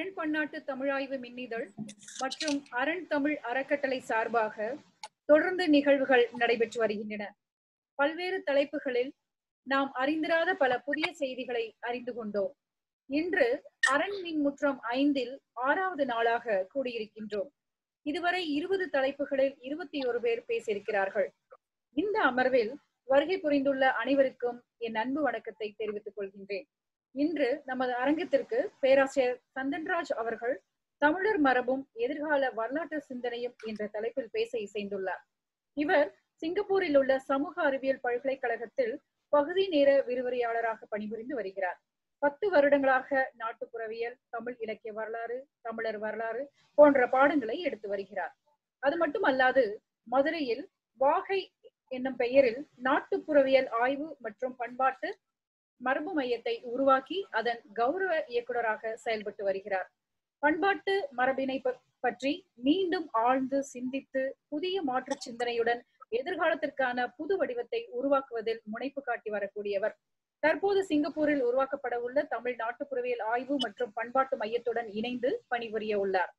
அரண் பன்னாட்டு தமிழாய்வு மின்னிதழ் மற்றும் அரண் தமிழ் அறக்கட்டளை சார்பாக தொடர்ந்து நிகழ்வுகள் நடைபெற்று வருகின்றன. பல்வேறு தலைப்புகளில் நாம் அறிந்திராத பல புதிய செய்திகளை அறிந்து கொண்டோம். இன்று அரண் மின் முற்றம் 5ல் 6வது நாளாக கூடியிருக்கின்றோம். இதுவரை 20 தலைப்புகளில் 21 பேர் பேசியிருக்கிறார்கள். இந்த அமர்வில் வருகை புரிந்துள்ள அனைவருக்கும் என் அன்பு வணக்கத்தை தெரிவித்துக் கொள்கின்றேன். இன்று நமது அரங்கத்திற்கு பேராசிரியர் சந்தன்ராஜ் அவர்கள் தமிழர் மரபும் எதிர்கால வரலாற்று சிந்தனையும் என்ற தலைப்பில் பேச இசைந்துள்ளார். இவர் சிங்கப்பூரில் உள்ள சமூக அறிவியல் பல்கலைக்கழகத்தில் பகுதி நேர விரிவுரையாளராக பணிபுரிந்து வருகிறார். 10 வருடங்களாக நாட்டுப்புறவியல், தமிழ் இலக்கிய வரலாறு, தமிழர் வரலாறு போன்ற பாடங்களை எடுத்து வருகிறார். அது மட்டுமல்லாது மதுரையில் வாகை என்னும் பெயரில் நாட்டுப்புறவியல் ஆய்வு மற்றும் பண்பாட்டு மரபு மையத்தை உருவாக்கி அதன் கௌரவ இயக்குநராக செயல்பட்டு வருகிறார். பண்பாட்டு மரபினை பற்றி மீண்டும் ஆழ்ந்து சிந்தித்து புதிய மாற்று சிந்தனையுடன் எதிர்காலத்திற்கான புது வடிவத்தை உருவாக்குவதில் முனைப்பு காட்டி வரக்கூடியவர். தற்போது சிங்கப்பூரில் உருவாக்கப்பட உள்ள தமிழ் நாட்டுப்புறவியல் ஆய்வு மற்றும் பண்பாட்டு மையத்துடன் இணைந்து பணிபுரிய உள்ளார்.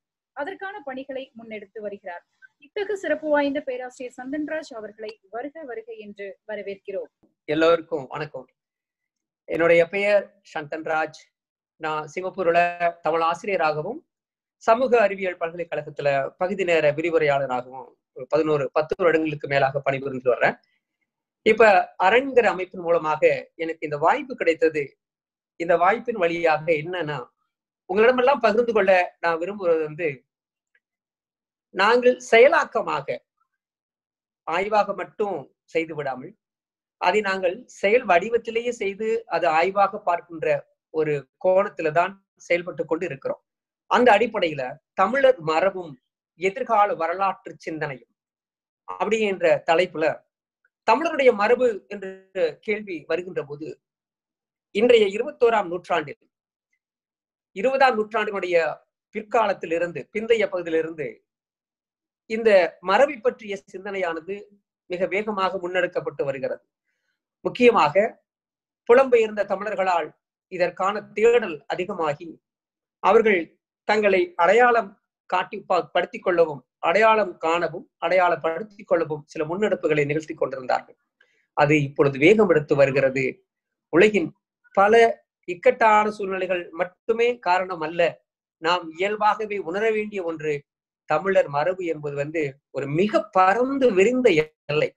அதற்கான பணிகளை முன்னெடுத்து வருகிறார். இத்தகு சிறப்பு வாய்ந்த பேராசிரியர் சந்தன்ராஜ் அவர்களை வருக வருக என்று வரவேற்கிறோம். எல்லோருக்கும் வணக்கம். என்னுடைய பெயர் சந்தன்ராஜ். நான் சிங்கப்பூர்ல தமிழ் ஆசிரியராகவும் சமூக அறிவியல் பல்கலைக்கழகத்துல பகுதி நேர விரிவுரையாளராகவும் 10 வருடங்களுக்கு மேலாக பணிபுரிந்து வர்றேன். இப்ப அரண்கிற அமைப்பின் மூலமாக எனக்கு இந்த வாய்ப்பு கிடைத்தது. இந்த வாய்ப்பின் வழியாக என்னன்னா, உங்களிடமெல்லாம் பகிர்ந்து கொள்ள நான் விரும்புவது நாங்கள் செயலாக்கமாக ஆய்வாக மட்டும் செய்து விடாமல் அதை நாங்கள் செயல் வடிவத்திலேயே செய்து அது ஆய்வாக பார்க்கின்ற ஒரு கோணத்துல தான் செயல்பட்டு கொண்டு இருக்கிறோம். அந்த அடிப்படையில தமிழர் மரபும் எதிர்கால வரலாற்று சிந்தனையும் அப்படிங்கிற தலைப்புல தமிழருடைய மரபு என்ற கேள்வி வருகின்ற போது, இன்றைய 21ஆம் நூற்றாண்டில் 20ஆம் நூற்றாண்டினுடைய பிற்காலத்திலிருந்து பிந்தைய பகுதியிலிருந்து இந்த மரபை பற்றிய சிந்தனையானது மிக வேகமாக முன்னெடுக்கப்பட்டு வருகிறது. முக்கியமாக புலம்பெயர்ந்த தமிழர்களால் இதற்கான தேடல் அதிகமாகி அவர்கள் தங்களை அடையாளம் காட்டிப்படுத்திக் கொள்ளவும் அடையாளம் காணவும் அடையாளப்படுத்திக் கொள்ளவும் சில முன்னெடுப்புகளை நிகழ்த்தி கொண்டிருந்தார்கள். அது இப்பொழுது வேகம் எடுத்து வருகிறது. உலகின் பல இக்கட்டான சூழ்நிலைகள் மட்டுமே காரணம் அல்ல, நாம் இயல்பாகவே உணர வேண்டிய ஒன்று. தமிழர் மரபு என்பது ஒரு மிக பரந்து விரிந்த எல்லை.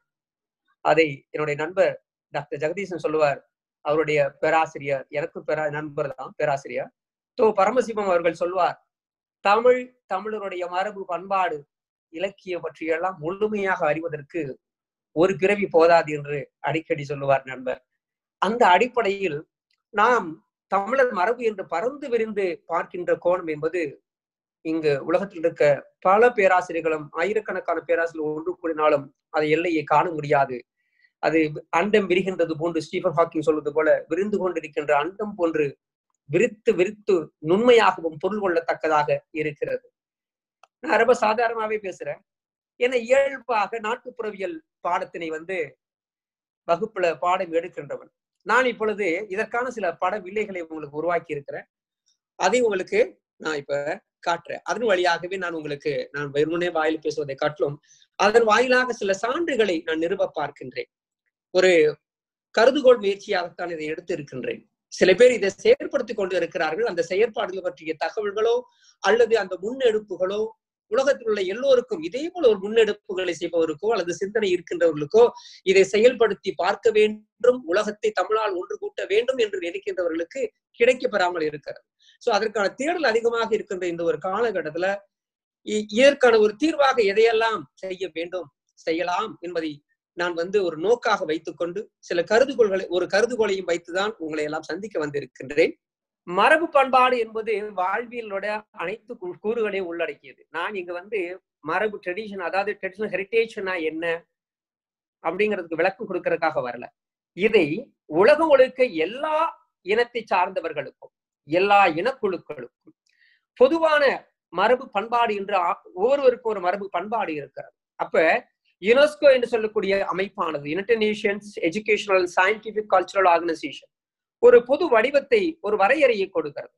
அதை என்னுடைய நண்பர் டாக்டர் ஜெகதீசன் சொல்லுவார். அவருடைய பேராசிரியர், எனக்கும் நண்பர் தான் பேராசிரியர் தோ. பரமசிவம் அவர்கள் சொல்வார், தமிழருடைய மரபு, பண்பாடு, இலக்கியம் பற்றியெல்லாம் முழுமையாக அறிவதற்கு ஒரு பிறவி போதாது என்று அடிக்கடி சொல்லுவார் நண்பர். அந்த அடிப்படையில் நாம் தமிழர் மரபு என்று பறந்து விரிந்து பார்க்கின்ற கோணம் என்பது இங்கு உலகத்தில் இருக்க பல பேராசிரியர்களும், ஆயிரக்கணக்கான பேராசிரியர்கள் ஒன்று கூடினாலும் அதை எல்லையை காண முடியாது. அது அண்டம் விரிகின்றது போன்று ஸ்டீஃபன் ஹாக்கிங் சொல்வது போல விரிந்து கொண்டிருக்கின்ற அண்டம் போன்று விரித்து விரித்து நுண்மையாகவும் பொருள் கொள்ளத்தக்கதாக இருக்கிறது. நான் ரொம்ப சாதாரணமாவே பேசுறேன். ஏன்னா இயல்பாக நாட்டுப்புறவியல் பாடத்தினை வகுப்புல பாடம் எடுக்கின்றவன் நான். இப்பொழுது இதற்கான சில பட வில்லைகளை உங்களுக்கு உருவாக்கி இருக்கிறேன். அதை உங்களுக்கு நான் இப்ப காட்டுறேன். அதன் வழியாகவே நான் வெறுமனே வாயில் பேசுவதை காட்டிலும் அதன் வாயிலாக சில சான்றுகளை நான் நிறுவ பார்க்கின்றேன். ஒரு கருதுகோள் முயற்சியாகத்தான் இதை எடுத்து இருக்கின்றேன். சில பேர் இதை செயற்படுத்திக் கொண்டு இருக்கிறார்கள். அந்த செயற்பாடுகள் பற்றிய தகவல்களோ அல்லது அந்த முன்னெடுப்புகளோ உலகத்தில் உள்ள எல்லோருக்கும் இதே போல ஒரு முன்னெடுப்புகளை செய்பவருக்கோ அல்லது சிந்தனை இருக்கின்றவர்களுக்கோ இதை செயல்படுத்தி பார்க்க வேண்டும், உலகத்தை தமிழால் ஒன்று கூட்ட வேண்டும் என்று நினைக்கின்றவர்களுக்கு கிடைக்கப்பெறாமல் இருக்கிறது. சோ அதற்கான தேடல் அதிகமாக இருக்கின்ற இந்த ஒரு காலகட்டத்துல இதற்கான ஒரு தீர்வாக எதையெல்லாம் செய்ய வேண்டும், செய்யலாம் என்பதை நான் ஒரு நோக்காக வைத்துக்கொண்டு சில கருதுகோள்களை, ஒரு கருதுகோளையும் வைத்துதான் உங்களை எல்லாம் சந்திக்க வந்திருக்கின்றேன். மரபு பண்பாடு என்பது வாழ்வியலோட அனைத்து கூறுகளையும் உள்ளடக்கியது. நான் இங்க மரபு ட்ரெடிஷன், அதாவது ட்ரெடிஷனல் ஹெரிட்டேஜ்னா என்ன அப்படிங்கிறதுக்கு விளக்கம் கொடுக்கறதுக்காக வரல. இதை உலகம் முழுக்க எல்லா இனத்தை சார்ந்தவர்களுக்கும், எல்லா இனக்குழுக்களுக்கும் பொதுவான மரபு பண்பாடு என்று ஒவ்வொருவருக்கும் ஒரு மரபு பண்பாடு இருக்கிறது. அப்ப யுனெஸ்கோ என்று சொல்லக்கூடிய அமைப்பானது, United Nations educational scientific cultural organisation, ஒரு பொது வடிவத்தை, ஒரு வரையறையை கொடுக்கிறது.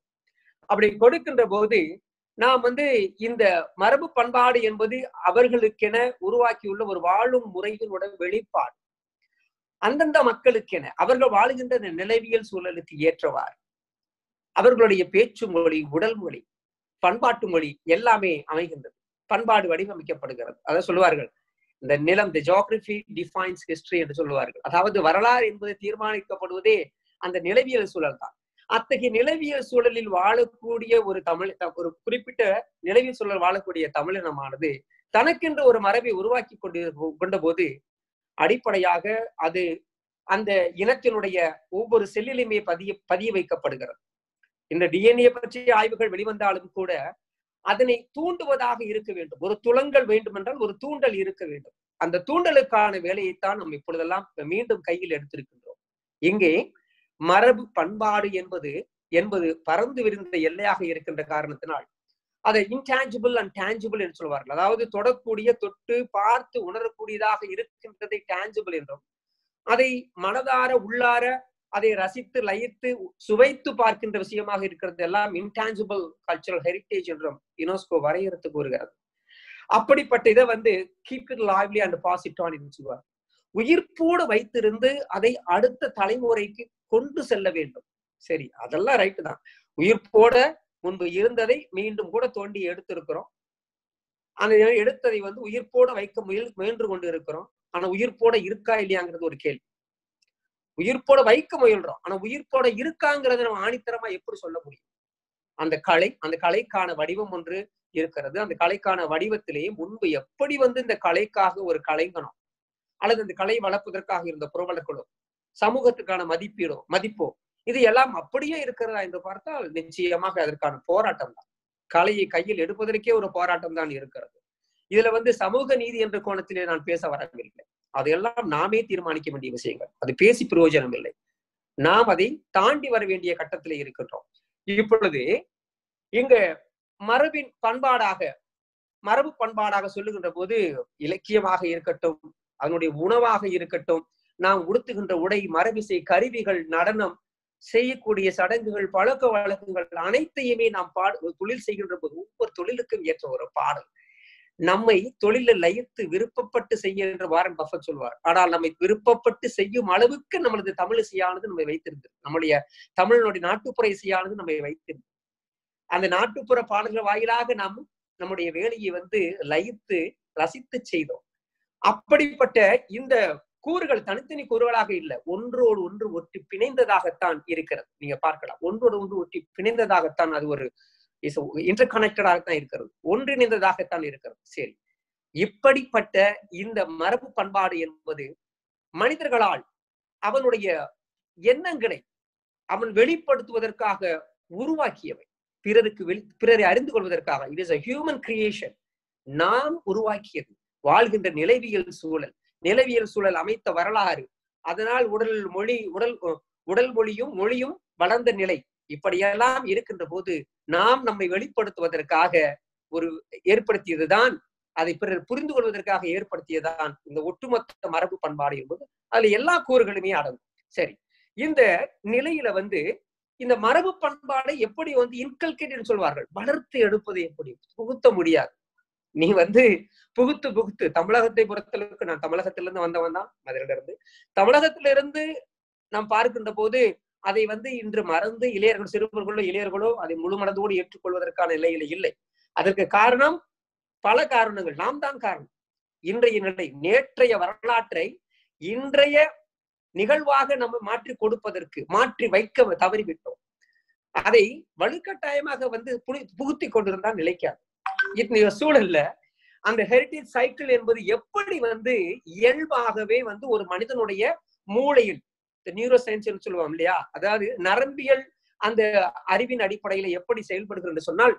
அப்படி கொடுக்கின்ற போது நாம் வந்து இந்த மரபு பண்பாடு என்பது அவர்களுக்கென உருவாக்கியுள்ள ஒரு வாழும் முறையினோட வெளிப்பாடு. அந்தந்த மக்களுக்கென அவர்கள் வாழுகின்ற நிலவியல் சூழலுக்கு ஏற்றவாறு அவர்களுடைய பேச்சு மொழி, உடல் மொழி, பண்பாட்டு மொழி எல்லாமே அமைகின்றது. பண்பாடு வடிவமைக்கப்படுகிறது. அதை சொல்லுவார்கள், இந்த நிலம், தி ஜியோகிராஃபி டிஃபைன்ஸ் ஹிஸ்டரி என்று சொல்லுவார்கள். அதாவது வரலாறு என்பது தீர்மானிக்கப்படுவதே அந்த நிலவியல் சூழல் தான். அத்தகைய நிலவியல் சூழலில் வாழக்கூடிய ஒரு தமிழ், ஒரு குறிப்பிட்ட நிலவியல் சூழல் வாழக்கூடிய தமிழினமானது தனக்கென்று ஒரு மரபை உருவாக்கி கொண்ட போது அடிப்படையாக அது அந்த இனத்தினுடைய ஒவ்வொரு செல்லிலுமே பதிய வைக்கப்படுகிறது. இந்த டிஎன்ஏ பற்றிய ஆய்வுகள் வெளிவந்தாலும் கூட அதனை தூண்டுவதாக இருக்க வேண்டும். ஒரு துளங்கல் வேண்டுமென்றால் ஒரு தூண்டல் இருக்க வேண்டும். அந்த தூண்டலுக்கான வேலையைத்தான் நம்ம இப்பொழுதெல்லாம் மீண்டும் கையில் எடுத்திருக்கின்றோம். இங்கே மரபு பண்பாடு என்பது பறந்து விரிந்த எல்லையாக இருக்கின்ற காரணத்தினால் அதை இன்டான்ஜிபிள் அண்ட் டேஞ்சிபிள் என்று சொல்வார்கள். அதாவது தொடக்கூடிய, தொட்டு பார்த்து உணரக்கூடியதாக இருக்கின்றதை டேஞ்சிபிள் என்றும், அதை மனதார உள்ளார அதை ரசித்து லயித்து சுவைத்து பார்க்கின்ற விஷயமாக இருக்கிறது எல்லாம் இன்டான்ஜிபிள் கல்ச்சரல் ஹெரிட்டேஜ் என்றும் யுனெஸ்கோ வரையறுத்து கூறுகிறது. அப்படிப்பட்ட இதை வந்து keep it lively and pass it on என்று சொல்வார். உயிர்ப்போடு வைத்திருந்து அதை அடுத்த தலைமுறைக்கு கொண்டு செல்ல வேண்டும். சரி, அதெல்லாம் ரைட்டு தான். உயிர்ப்போட முன்பு இருந்ததை மீண்டும் கூட தோண்டி எடுத்திருக்கிறோம். அந்த எடுத்ததை வந்து உயிர்ப்போட வைக்க முயன்று கொண்டு இருக்கிறோம். ஆனா உயிர்ப்போட இருக்கா இல்லையாங்கிறது ஒரு கேள்வி. உயிர்ப்போட வைக்க முயல்றோம், ஆனா உயிர்ப்போட இருக்காங்கிறத நம்ம ஆணித்தரமா எப்படி சொல்ல முடியும்? அந்த கலைக்கான வடிவம் ஒன்று இருக்கிறது. அந்த கலைக்கான வடிவத்திலேயே முன்பு எப்படி வந்து இந்த கலைக்காக ஒரு கலைஞனும் அல்லது இந்த கலை வளர்ப்பதற்காக இருந்த புரவலர்களோ சமூகத்துக்கான மதிப்போ இது எல்லாம் அப்படியே இருக்கிறதா என்று பார்த்தால் நிச்சயமாக அதற்கான போராட்டம் தான். கலையை கையில் எடுப்பதற்கே ஒரு போராட்டம் தான் இருக்கிறது. இதுல வந்து சமூக நீதி என்ற கோணத்திலே நான் பேச வரவில்லை. அதையெல்லாம் நாமே தீர்மானிக்க வேண்டிய விஷயங்கள். அது பேசி பிரயோஜனம் இல்லை. நாம் அதை தாண்டி வர வேண்டிய கட்டத்திலே இருக்கின்றோம். இப்பொழுது இங்க மரபு பண்பாடாக சொல்லுகின்ற போது இலக்கியமாக இருக்கட்டும், அதனுடைய உணவாக இருக்கட்டும், நாம் உடுத்துகின்ற உடை, மரபிசை, கருவிகள், நடனம், செய்யக்கூடிய சடங்குகள், பழக்க வழக்கங்கள் அனைத்தையுமே நாம் தொழில் செய்கின்ற போது ஒவ்வொரு தொழிலுக்கும் ஏற்ற ஒரு பாடல் நம்மை தொழில லயித்து விருப்பப்பட்டு செய்ய என்று வாரன் பஃபட் சொல்வார். ஆனால் நம்மை விருப்பப்பட்டு செய்யும் அளவுக்கு நம்மளது தமிழ் இசையானது நம்மை வைத்திருந்தது. தமிழனுடைய நாட்டுப்புற இசையானது நம்மை வைத்திருந்தது. அந்த நாட்டுப்புற பாடல்கள் வாயிலாக நாம் நம்முடைய வேலையை வந்து லயித்து ரசித்து செய்தோம். அப்படிப்பட்ட இந்த கூறுகள் தனித்தனி கூறுகளாக இல்லை, ஒன்றோடு ஒன்று ஒட்டி பிணைந்ததாகத்தான் இருக்கிறது. நீங்க பார்க்கலாம், ஒன்றோடு ஒன்று ஒட்டி பிணைந்ததாகத்தான், அது ஒரு இன்டர் கனெக்டடாகத்தான் இருக்கிறது, ஒன்றிணைந்ததாகத்தான் இருக்கிறது. சரி, இப்படிப்பட்ட இந்த மரபு பண்பாடு என்பது மனிதர்களால் அவனுடைய எண்ணங்களை அவன் வெளிப்படுத்துவதற்காக உருவாக்கியவை, பிறரை அறிந்து கொள்வதற்காக. It is a human creation. நாம் உருவாக்கியது வாழ்கின்ற நிலவியல் சூழல் அமைத்த வரலாறு, அதனால் உடல் மொழியும் வளர்ந்த நிலை, இப்படியெல்லாம் இருக்கின்ற போது நாம் நம்மை வெளிப்படுத்துவதற்காக ஏற்படுத்தியதுதான், அதை பிறர் புரிந்து கொள்வதற்காக ஏற்படுத்தியதுதான் இந்த ஒட்டுமொத்த மரபு பண்பாடு என்பது. அதுல எல்லா கூறுகளுமே அடங்கும். சரி, இந்த நிலையில வந்து இந்த மரபு பண்பாடை எப்படி வந்து இன்கல்கேட் சொல்வார்கள், வளர்த்து எடுப்பது எப்படி? புகுத்த முடியாது. நீ வந்து புகுத்து தமிழகத்தை பொறுத்தளவுக்கு, நான் தமிழகத்திலிருந்து வந்தவன் தான், மதுரையிலிருந்து. தமிழகத்திலிருந்து நாம் பார்க்கின்ற போது அதை வந்து இன்று மறந்து சிறுவர்களோ அதை முழுமனதோடு ஏற்றுக்கொள்வதற்கான நிலையில இல்லை. அதற்கு காரணம் பல காரணங்கள், நாம் தான் காரணம். இன்றைய நிலை, நேற்றைய வரலாற்றை இன்றைய நிகழ்வாக நம்ம மாற்றி கொடுப்பதற்கு மாற்றி வைக்க தவறிவிட்டோம். அதை வலுக்கட்டாயமாக வந்து புகுத்தி கொண்டிருந்தால் நிலைக்காது. இந்த சூழல்ல அந்த ஹெரிட்டேஜ் சைக்கிள் என்பது எப்படி வந்து இயல்பாகவே வந்து ஒரு மனிதனுடைய மூளையில், நியூரோ சயின்ஸ் சொல்லுவோம் இல்லையா, அதாவது நரம்பியல் அந்த அறிவின் அடிப்படையில எப்படி செயல்படுகிறது சொன்னால்,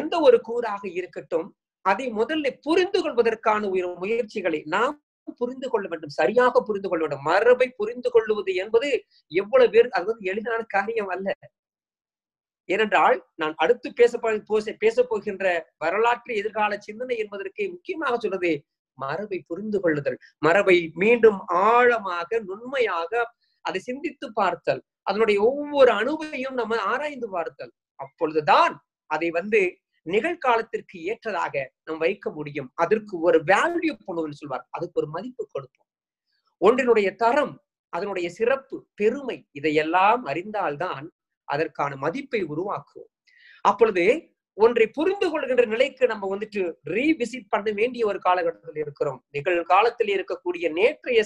எந்த ஒரு கூறாக இருக்கட்டும், அதை முதல்ல புரிந்து கொள்வதற்கான முயற்சிகளை நாம் புரிந்து கொள்ள வேண்டும், சரியாக புரிந்து கொள்ள வேண்டும். மரபை புரிந்து கொள்வது என்பது எவ்வளவு பேர் அது வந்து எளிதான காரியம் அல்ல. ஏனென்றால் நான் அடுத்து பேசப்போகின்ற வரலாற்று எதிர்கால சிந்தனை என்பதற்கு முக்கியமாக சொல்றது மரபை புரிந்து கொள்ளுதல், மரபை மீண்டும் ஆழமாக நுண்மையாக அதை சிந்தித்து பார்த்தல், அதனுடைய ஒவ்வொரு அணுவையும் நம்ம ஆராய்ந்து பார்த்தல், அப்பொழுதுதான் அதை வந்து நிகழ்காலத்திற்கு ஏற்றதாக நாம் வைக்க முடியும். அதற்கு ஒரு வேல்யூ பண்ணுவோம்னு சொல்வார். அதுக்கு ஒரு மதிப்பு கொடுப்போம். ஒன்றினுடைய தரம், அதனுடைய சிறப்பு, பெருமை, இதையெல்லாம் அறிந்தால்தான் அதற்கான மதிப்பை உருவாக்குவோம். அப்பொழுது ஒன்றை புரிந்து கொள்கின்ற நிலைக்கு நம்ம வந்துட்டு ரீவிசிட் பண்ண வேண்டிய ஒரு காலகட்டத்தில் இருக்கிறோம். நிகழ்காலத்தில் இருக்கக்கூடிய நேற்றைய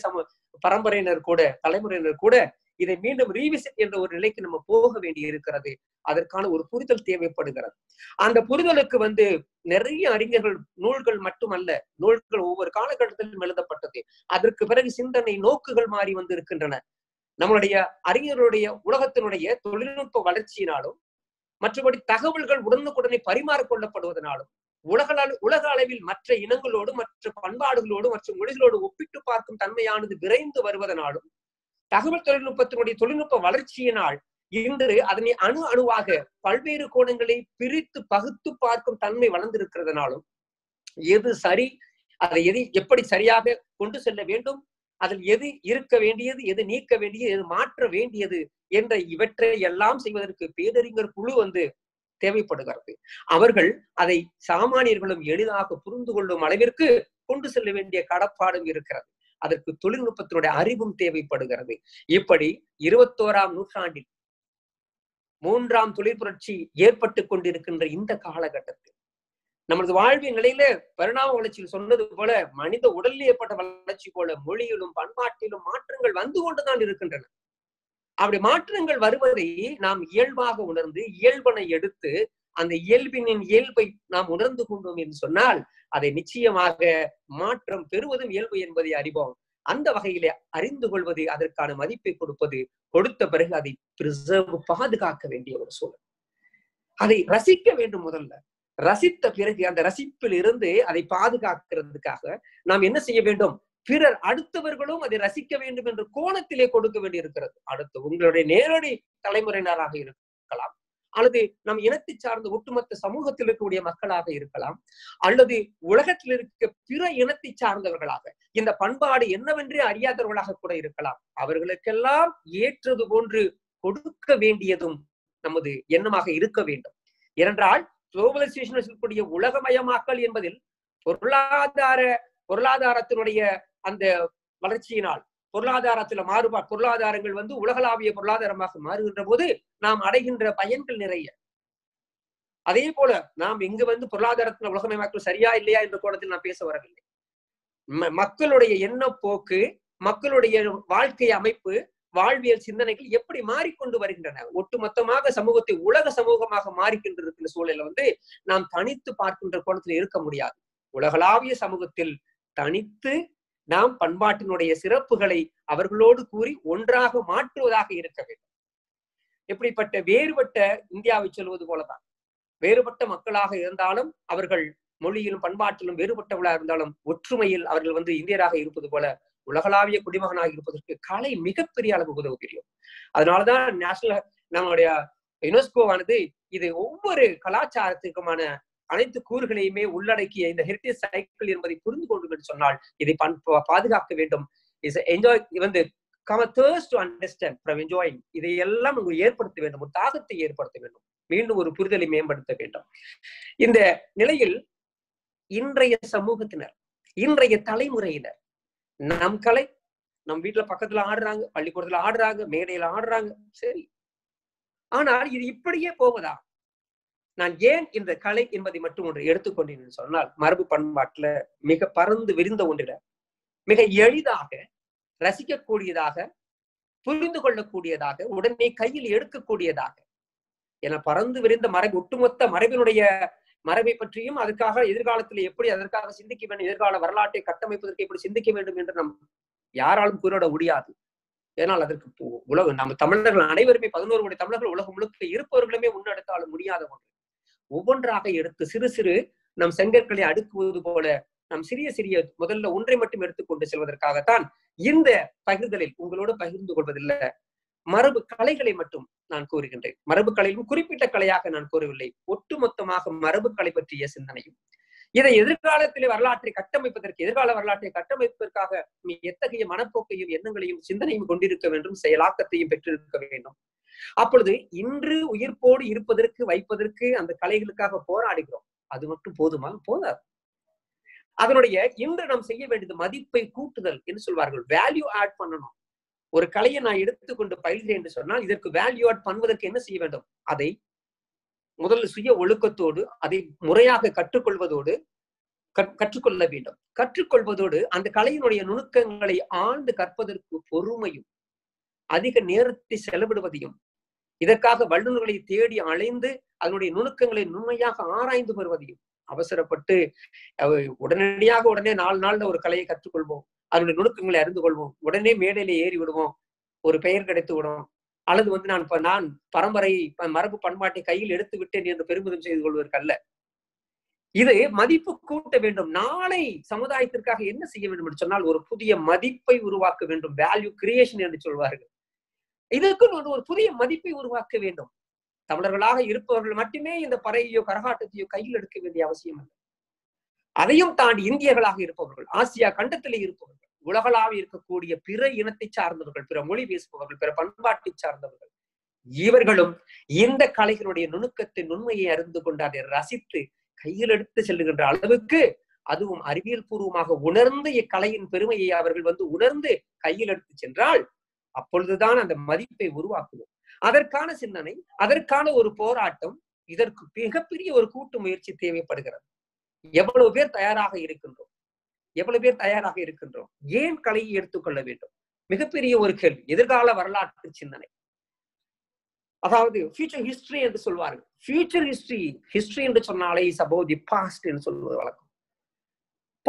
பரம்பரையினர் கூட, தலைமுறையினர் கூட இதை மீண்டும் ரீவிசிட் என்ற ஒரு நிலைக்கு நம்ம போக வேண்டி இருக்கிறது. அதற்கான ஒரு புரிதல் தேவைப்படுகிறது. அந்த புரிதலுக்கு வந்து நிறைய அறிஞர்கள், நூல்கள் மட்டுமல்ல, நூல்கள் ஒவ்வொரு காலகட்டத்திலும் எழுதப்பட்டது. அதற்கு பிறகு சிந்தனை நோக்குகள் மாறி வந்து இருக்கின்றன. நம்மளுடைய அறிஞர்களுடைய உலகத்தினுடைய தொழில்நுட்ப வளர்ச்சியினாலும், மற்றபடி தகவல்கள் உடனுக்குடனே பரிமாறிக்கொள்ளப்படுவதனாலும், உலக அளவில் மற்ற இனங்களோடு, மற்ற பண்பாடுகளோடு, மற்ற மொழிகளோடு ஒப்பிட்டு பார்க்கும் தன்மையானது விரைந்து வருவதனாலும், தகவல் தொழில்நுட்பத்தினுடைய தொழில்நுட்ப வளர்ச்சியினால் இன்று அதனை அணு அணுவாக பல்வேறு கோணங்களை பிரித்து பகுத்து பார்க்கும் தன்மை வளர்ந்திருக்கிறதுனாலும், எது சரி, அதை எது எப்படி சரியாக கொண்டு செல்ல வேண்டும், அதில் எது இருக்க வேண்டியது, எது நீக்க வேண்டியது, எது மாற்ற வேண்டியது என்ற இவற்றை எல்லாம் செய்வதற்கு பேரறிஞர் குழு வந்து தேவைப்படுகிறது. அவர்கள் அதை சாமானியர்களும் எளிதாக புரிந்து கொள்ளும் அளவிற்கு கொண்டு செல்ல வேண்டிய கடப்பாடும் இருக்கிறது. அதற்கு தொழில்நுட்பத்தினுடைய அறிவும் தேவைப்படுகிறது. இப்படி 21ஆம் நூற்றாண்டில் 3ஆம் தொழிற்புரட்சி ஏற்பட்டு கொண்டிருக்கின்ற இந்த காலகட்டத்தில் நமது வாழ்வின் நிலையில பரிணாம வளர்ச்சியில் சொன்னது போல, மனித உடலில் ஏற்பட்ட வளர்ச்சி போல மொழியிலும் பண்பாட்டிலும் மாற்றங்கள் வந்து கொண்டுதான் இருக்கின்றன. அப்படி மாற்றங்கள் வருவதை நாம் இயல்பாக உணர்ந்து, இயல்பனை எடுத்து, அந்த இயல்பினின் இயல்பை நாம் உணர்ந்து கொண்டோம் என்று சொன்னால், அதை நிச்சயமாக மாற்றம் பெறுவதும் இயல்பு என்பதை அறிவோம். அந்த வகையிலே அறிந்து கொள்வது, அதற்கான மதிப்பை கொடுப்பது, கொடுத்த பிறகு அதை பிரிசர்வ், பாதுகாக்க வேண்டிய ஒரு சூழல். அதை ரசிக்க வேண்டும். முதல்ல ரசித்த பிறகு அந்த ரசிப்பில் இருந்து அதை பாதுகாக்கிறதுக்காக நாம் என்ன செய்ய வேண்டும்? பிறர், அடுத்தவர்களும் அதை ரசிக்க வேண்டும் என்ற கோணத்திலே கொடுக்க வேண்டி இருக்கிறது. அடுத்து உங்களுடைய நேரடி தலைமுறையினராக இருக்கலாம், அல்லது நம் இனத்தை சார்ந்த ஒட்டுமொத்த சமூகத்தில் இருக்கக்கூடிய மக்களாக இருக்கலாம், அல்லது உலகத்தில் இருக்க பிற இனத்தை சார்ந்தவர்களாக, இந்த பண்பாடு என்னவென்றே அறியாதவர்களாக கூட இருக்கலாம். அவர்களுக்கெல்லாம் ஏற்றது போன்று கொடுக்க வேண்டியதும் நமது எண்ணமாக இருக்க வேண்டும். ஏனென்றால் குளோபலைசேஷன் சொல்லக்கூடிய உலகமயமாக்கல் என்பதில் பொருளாதாரத்தினுடைய அந்த வளர்ச்சியினால், பொருளாதாரத்துல மாறுபாடு, பொருளாதாரங்கள் வந்து உலகளாவிய பொருளாதாரமாக மாறுகின்ற போது நாம் அடைகின்ற பயன்கள் நிறைய. அதே போல நாம் இங்கு வந்து பொருளாதாரத்துல உலகமயமாக்கல் சரியா இல்லையா என்ற கோணத்தில் நான் பேச வரவில்லை. மக்களுடைய எண்ண போக்கு, மக்களுடைய வாழ்க்கை அமைப்பு, வாழ்வியல் சிந்தனைகள் எப்படி மாறிக்கொண்டு வருகின்றன. ஒட்டுமொத்தமாக சமூகத்தை உலக சமூகமாக மாறிக்கின்ற சூழல வந்து நாம் தனித்து பார்க்கின்ற கோணத்துல இருக்க முடியாது. உலகளாவிய சமூகத்தில் தனித்து நாம் பண்பாட்டினுடைய சிறப்புகளை அவர்களோடு கூறி ஒன்றாக மாற்றுவதாக இருக்க வேண்டும். இப்படிப்பட்ட வேறுபட்ட, இந்தியாவை சொல்வது போலதான், வேறுபட்ட மக்களாக இருந்தாலும், அவர்கள் மொழியிலும் பண்பாட்டிலும் வேறுபட்டவர்களாக இருந்தாலும், ஒற்றுமையில் அவர்கள் வந்து இந்தியராக இருப்பது போல உலகளாவிய குடிமகனாக இருப்பதற்கு கலை மிகப்பெரிய அளவு உதவுகிறோம். அதனாலதான் நம்மளுடைய யுனெஸ்கோவானது இது ஒவ்வொரு கலாச்சாரத்துக்குமான அனைத்து கூறுகளையுமே உள்ளடக்கிய இந்த ஹெரிட்டேஜ் சைக்கிள் என்பதை புரிந்து கொள்ளும் என்று சொன்னால் இதை பாதுகாக்க வேண்டும். இதையெல்லாம் ஏற்படுத்த வேண்டும், ஒரு தாகத்தை ஏற்படுத்த வேண்டும், மீண்டும் ஒரு புரிதலை மேம்படுத்த வேண்டும். இந்த நிலையில் இன்றைய சமூகத்தினர், இன்றைய தலைமுறையினர், நம் கலை நம் வீட்டுல பக்கத்துல ஆடுறாங்க, பள்ளிக்கூடத்துல ஆடுறாங்க, மேடையில ஆடுறாங்க, சரி. ஆனால் இது இப்படியே போவதா? நான் ஏன் இந்த கலை என்பதை மட்டும் ஒன்று எடுத்துக்கொண்டேன் சொன்னால், மரபு பண்பாட்டுல மிக பறந்து விரிந்த ஒன்றில மிக எளிதாக ரசிக்கக்கூடியதாக, புரிந்து கொள்ளக்கூடியதாக, உடனே கையில் எடுக்கக்கூடியதாக என பறந்து விரிந்த மரபு, ஒட்டுமொத்த மரபினுடைய மரபை பற்றியும், அதற்காக எதிர்காலத்துல எப்படி அதற்காக சிந்திக்க வேண்டும், எதிர்கால வரலாற்றை கட்டமைப்பதற்கு எப்படி சிந்திக்க வேண்டும் என்று நம் யாராலும் கூறிட முடியாது. ஏனால் அதற்கு உலகம், நம்ம தமிழர்கள் அனைவருமே, 11 கோடி தமிழர்கள் உலகம் முழுக்க இருப்பவர்களுமே முன்னெடுத்தாலும் முடியாத ஒன்று. ஒவ்வொன்றாக எடுத்து சிறு சிறு நம் செங்கற்களை அடுக்குவது போல நம் சிறிய சிறிய முதல்ல ஒன்றை மட்டும் எடுத்துக்கொண்டு செல்வதற்காகத்தான் இந்த பகிர்தலில் உங்களோடு பகிர்ந்து கொள்வதில்லை. மரபு கலைகளை மட்டும் நான் கூறுகின்றேன். மரபு கலையும் குறிப்பிட்ட கலையாக நான் கூறவில்லை. ஒட்டுமொத்தமாக மரபு கலை பற்றிய சிந்தனையும், இதை எதிர்காலத்திலே வரலாற்றை கட்டமைப்பதற்கு, எதிர்கால வரலாற்றை கட்டமைப்பதற்காக எத்தகைய மனப்போக்கையும் எண்ணங்களையும் சிந்தனையும் கொண்டிருக்க வேண்டும், செயலாக்கத்தையும் பெற்றிருக்க வேண்டும். அப்பொழுது இன்று உயிர்ப்போடு இருப்பதற்கு வைப்பதற்கு அந்த கலைகளுக்காக போராடுகிறோம். அது மட்டும் போதுமா? போதாது. அதனுடைய இன்று நாம் செய்ய வேண்டியது மதிப்பை கூட்டுதல் என்று சொல்வார்கள். வேல்யூ ஆட் பண்ணணும். ஒரு கலையை நான் எடுத்துக்கொண்டு பயில்கிறேன் என்று சொன்னால் இதற்கு வேல்யூ ஆட் பண்ணுவதற்கு என்ன செய்ய வேண்டும்? அதை முதல்ல சுய ஒழுக்கத்தோடு அதை முறையாக கற்றுக்கொள்வதோடு கற்றுக்கொள்ள வேண்டும். கற்றுக்கொள்வதோடு அந்த கலையினுடைய நுணுக்கங்களை ஆழ்ந்து கற்பதற்கு பொறுமையும் அதிக நேரத்தை செலவிடுவதையும் இதற்காக வல்லுநர்களை தேடி அலைந்து அதனுடைய நுணுக்கங்களை நுண்மையாக ஆராய்ந்து வருவதையும் அவசரப்பட்டு உடனே 4 நாள்ல ஒரு கலையை கற்றுக்கொள்வோம், அதனுடைய நுணுக்கங்களை அறிந்து கொள்வோம், உடனே மேடையில ஏறி விடுவோம், ஒரு பெயர் கிடைத்து விடும், அல்லது நான் பரம்பரை மரபு பண்பாட்டை கையில் எடுத்து விட்டேன் என்று பெருமிதம் செய்து கொள்வதற்கல்ல. இது மதிப்பு கூட்ட வேண்டும். நாளை சமுதாயத்திற்காக என்ன செய்ய வேண்டும் என்று சொன்னால் ஒரு புதிய மதிப்பை உருவாக்க வேண்டும். வேல்யூ கிரியேஷன் என்று சொல்வார்கள். இதற்கு ஒரு புதிய மதிப்பை உருவாக்க வேண்டும். தமிழர்களாக இருப்பவர்கள் மட்டுமே இந்த பறையையோ கரகாட்டத்தையோ கையில் எடுக்க வேண்டிய அவசியம் இல்லை. அதையும் தாண்டி இந்தியர்களாக இருப்பவர்கள், ஆசியா கண்டத்திலே இருப்பவர்கள், உலகளாவில் இருக்கக்கூடிய பிற இனத்தை சார்ந்தவர்கள், பிற மொழி பேசுபவர்கள், பிற பண்பாட்டை சார்ந்தவர்கள், இவர்களும் இந்த கலைகளுடைய நுணுக்கத்தை நுண்மையை அறிந்து கொண்டு அதை ரசித்து கையில் எடுத்து செல்லுகின்ற அளவுக்கு, அதுவும் அறிவியல் பூர்வமாக உணர்ந்து இக்கலையின் பெருமையை அவர்கள் உணர்ந்து கையில் எடுத்து சென்றால் அப்பொழுதுதான் அந்த மதிப்பை உருவாக்குவோம். அதற்கான சிந்தனை, அதற்கான ஒரு போராட்டம், இதற்கு மிகப்பெரிய ஒரு கூட்டு முயற்சி தேவைப்படுகிறது. எவ்வளவு பேர் தயாராக இருக்கின்றோம்? ஏன் கலையை எடுத்துக்கொள்ள வேண்டும்? மிகப்பெரிய ஒரு கேள்வி. எதிர்கால வரலாற்று சிந்தனை, அதாவது ஃபியூச்சர் ஹிஸ்டரி என்று சொல்வார்கள். ஃபியூச்சர் ஹிஸ்டரி என்று சொன்னாலே சபோவ் தி பாஸ்ட் என்று சொல்வது வழக்கம்.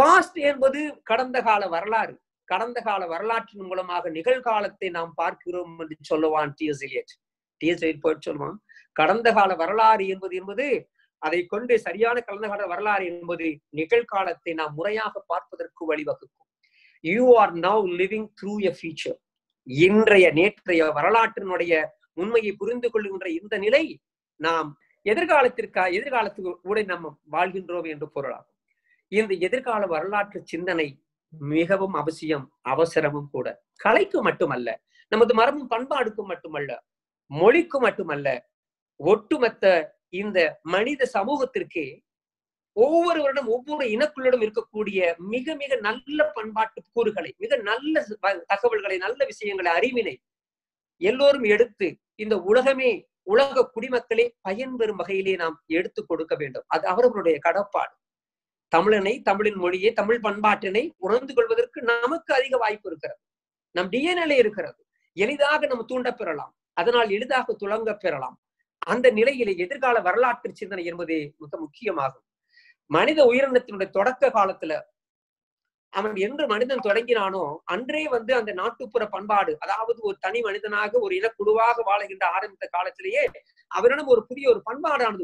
பாஸ்ட் என்பது கடந்த கால வரலாறு. கடந்த கால வரலாற்றின் மூலமாக நிகழ்காலத்தை நாம் பார்க்கிறோம் என்று சொல்லுவான் சொல்லுவான். கடந்த கால வரலாறு என்பது அதை கொண்டு சரியான கடந்த கால வரலாறு என்பது நிகழ்காலத்தை நாம் முறையாக பார்ப்பதற்கு வழிவகுக்கும். You are now living through a future. இன்றைய நேற்றைய வரலாற்றினுடைய உண்மையை புரிந்து கொள்கின்ற இந்த நிலை நாம் எதிர்காலத்துக்கு கூட நம்ம வாழ்கின்றோம் என்று பொருளாகும். இந்த எதிர்கால வரலாற்று சிந்தனை மிகவும் அவசியம், அவசரமும் கூட. கலைக்கு மட்டுமல்ல, நமது மரபும் பண்பாடுக்கும் மட்டுமல்ல, மொழிக்கு மட்டுமல்ல, ஒட்டுமொத்த இந்த மனித சமூகத்திற்கு ஒவ்வொருவரிடம் ஒவ்வொரு இனக்குள்ளிடம் இருக்கக்கூடிய மிக மிக நல்ல பண்பாட்டு கூறுகளை, மிக நல்ல தகவல்களை, நல்ல விஷயங்களை, அறிவினை எல்லோரும் எடுத்து இந்த உலக குடிமக்களே பயன்பெறும் வகையிலே நாம் எடுத்து கொடுக்க வேண்டும். அது அவர்களுடைய கடப்பாடு. தமிழனை, தமிழின் மொழியை, தமிழ் பண்பாட்டினை உணர்ந்து கொள்வதற்கு நமக்கு அதிக வாய்ப்பு இருக்கிறது. நம் டிஎன்ஏல இருக்கிறது. எளிதாக நம்ம தூண்ட பெறலாம், அதனால் எளிதாக துளங்க பெறலாம். அந்த நிலையிலே எதிர்கால வரலாற்று சிந்தனை என்பது மிக முக்கியமாகும். மனித உயிரினத்தினுடைய தொடக்க காலத்துல அவன் என்று மனிதன் தொடங்கினானோ அன்றே அந்த நாட்டுப்புற பண்பாடு, அதாவது ஒரு தனி மனிதனாக ஒரு இனக்குழுவாக வாழுகின்ற ஆரம்பித்த காலத்திலேயே அவரிடம் ஒரு புதிய ஒரு பண்பாடானது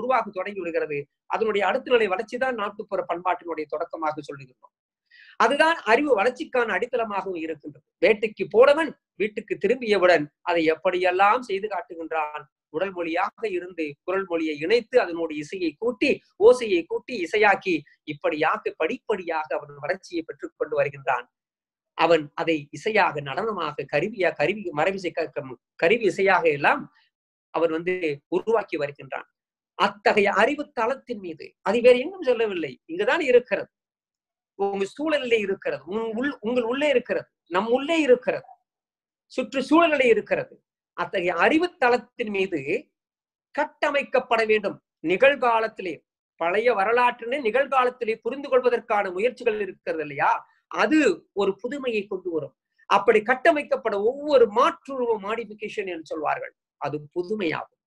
உருவாக தொடங்கி விடுகிறது. அதனுடைய அடுத்த நிலை வளர்ச்சிதான் நாட்டுப்புற பண்பாட்டினுடைய தொடக்கமாக சொல்லுகின்றோம். அதுதான் அறிவு வளர்ச்சிக்கான அடித்தளமாகவும் இருக்கின்றது. வேட்டைக்கு போனவன் வீட்டுக்கு திரும்பியவுடன் அதை எப்படியெல்லாம் செய்து காட்டுகின்றான். உடல் மொழியாக இருந்து குரல் மொழியை இணைத்து அதனுடைய இசையை கூட்டி, ஓசையை கூட்டி, இசையாக்கி, இப்படியாக படிப்படியாக அவன் வளர்ச்சியை பெற்றுக் கொண்டு வருகின்றான். அவன் அதை இசையாக, நடனமாக, கருவி இசையாக எல்லாம் அவன் உருவாக்கி வருகின்றான். அத்தகைய அறிவு தளத்தின் மீது, அது வேற எங்கும் சொல்லவில்லை, இங்குதான் இருக்கிறது, உங்க சூழலிலே இருக்கிறது, உங்கள் உள்ளே இருக்கிறது, நம் உள்ளே இருக்கிறது, சுற்றுச்சூழலே இருக்கிறது. அத்தகைய அறிவு தளத்தின் மீது கட்டமைக்கப்பட வேண்டும். நிகழ்காலத்திலே பழைய வரலாற்றினை நிகழ்காலத்திலே புரிந்து கொள்வதற்கான முயற்சிகள் இருக்கிறது இல்லையா? அது ஒரு புதுமையை கொண்டு வரும். அப்படி கட்டமைக்கப்பட ஒவ்வொரு மாற்றுருவ மாடிபிகேஷன் என்று சொல்வார்கள், அது புதுமையாகும்.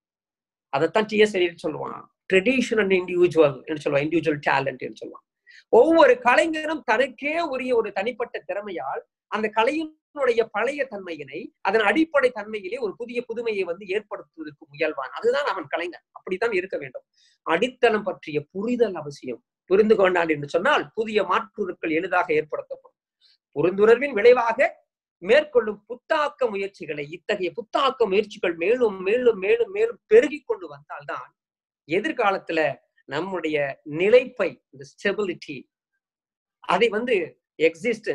அதைத்தான் டிஎஸ்ஐ சொல்லுவான், ட்ரெடிஷன் அண்ட் இண்டிவிஜுவல் என்று சொல்லுவான், இண்டிவிஜுவல் டேலண்ட் என்று சொல்லுவான். ஒவ்வொரு கலைஞரும் தனக்கே உரிய ஒரு தனிப்பட்ட திறமையால் அந்த கலையினுடைய பழைய தன்மையினை, அதன் அடிப்படை தன்மையிலே ஒரு புதிய புதுமையை ஏற்படுத்துவதற்கு முயல்வான். அதுதான் அவன் கலைஞன். அப்படித்தான் இருக்க வேண்டும். அடித்தளம் பற்றிய புரிதல் அவசியம். புரிந்து கொண்டான் என்று சொன்னால் புதிய மாற்றுருக்கள் எளிதாக ஏற்படுத்தப்படும். புரிந்துணர்வின் விளைவாக மேற்கொள்ளும் புத்தாக்க முயற்சிகளை, இத்தகைய புத்தாக்க முயற்சிகள் மேலும் மேலும் மேலும் மேலும் பெருகி கொண்டு வந்தால்தான் எதிர்காலத்துல நம்முடைய நிலைப்பை, இந்த ஸ்டெபிலிட்டி, அதை எக்ஸிஸ்ட்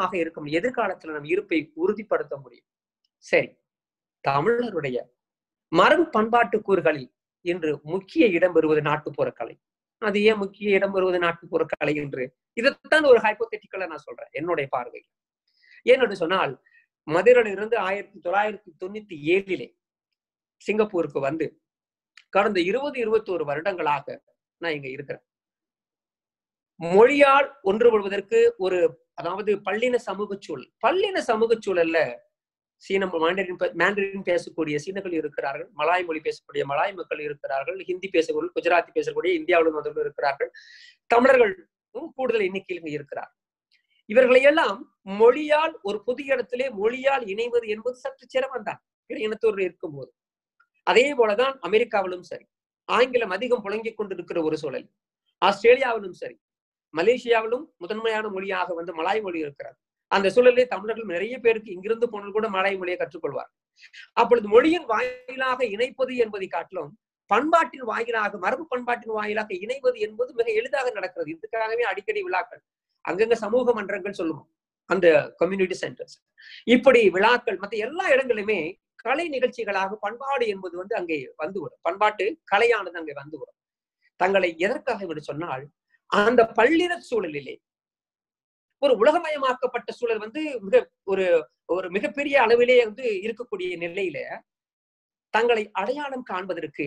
ஆக இருக்கும். எதிர்காலத்துல நம்ம இருப்பை உறுதிப்படுத்த முடியும். சரி, தமிழருடைய மரபு பண்பாட்டு கூறுகளில் இன்று முக்கிய இடம்பெறுவது நாட்டுப்புற கலை. அது ஏன் முக்கிய இடம்பெறுவது நாட்டுப்புற கலை என்று இதைத்தான் ஒரு ஹைபோதெட்டிக்கலா நான் சொல்றேன் என்னுடைய பார்வையில். ஏன்னு சொன்னால் மதுரையிலிருந்து 1997 சிங்கப்பூருக்கு வந்து கடந்த 20-21 வருடங்களாக நான் இங்க இருக்கிறேன். மொழியால் ஒன்றுபடுவதற்கு ஒரு அதாவது பல்லின சமூக சூழல்ல சீன மேண்டரின் பேசக்கூடிய சீனர்கள் இருக்கிறார்கள், மலாய் மொழி பேசக்கூடிய மலாய் மக்கள் இருக்கிறார்கள், ஹிந்தி பேசக்கூடிய குஜராத்தி பேசக்கூடிய இந்தியாவிலும் வந்தவர்கள் இருக்கிறார்கள், தமிழர்கள் கூடுதல் எண்ணிக்கையில் இருக்கிறார். இவர்களையெல்லாம் மொழியால் ஒரு பொது இடத்திலே மொழியால் இணைவது என்பது சற்று சிரமம் தான் பிற இனத்தோடு இருக்கும் போது. அதே போலதான் அமெரிக்காவிலும் சரி, ஆங்கிலம் அதிகம் புழங்கிக் கொண்டிருக்கிற ஒரு சூழல், ஆஸ்திரேலியாவிலும் சரி, மலேசியாவிலும் முதன்மையான மொழியாக வந்து மலாய் மொழி இருக்கிறார். அந்த சூழலிலே தமிழர்கள் நிறைய பேருக்கு இங்கிருந்து போனால் கூட மலாய் மொழியை கற்றுக்கொள்வார். அப்பொழுது மொழியின் வாயிலாக இணைப்பது என்பதை காட்டிலும் பண்பாட்டின் வாயிலாக மரபு பண்பாட்டின் வாயிலாக இணைவது என்பது மிக எளிதாக நடக்கிறது. இதுக்காகவே அடிக்கடி விழாக்கள் அங்கங்க சமூக மன்றங்கள் சொல்லுவோம், அந்த கம்யூனிட்டி சென்டர்ஸ், இப்படி விழாக்கள் மற்ற எல்லா இடங்களிலுமே கலை நிகழ்ச்சிகளாக பண்பாடு என்பது வந்து அங்கே வந்துவிடும், பண்பாட்டு கலையானது அங்கே வந்துவிடும். தங்களை எதற்காக என்று சொன்னால் அந்த பல்லின சூழலிலே ஒரு உலகமயமாக்கப்பட்ட சூழல் வந்து மிக ஒரு மிகப்பெரிய அளவிலே வந்து இருக்கக்கூடிய நிலையில தங்களை அடையாளம் காண்பதற்கு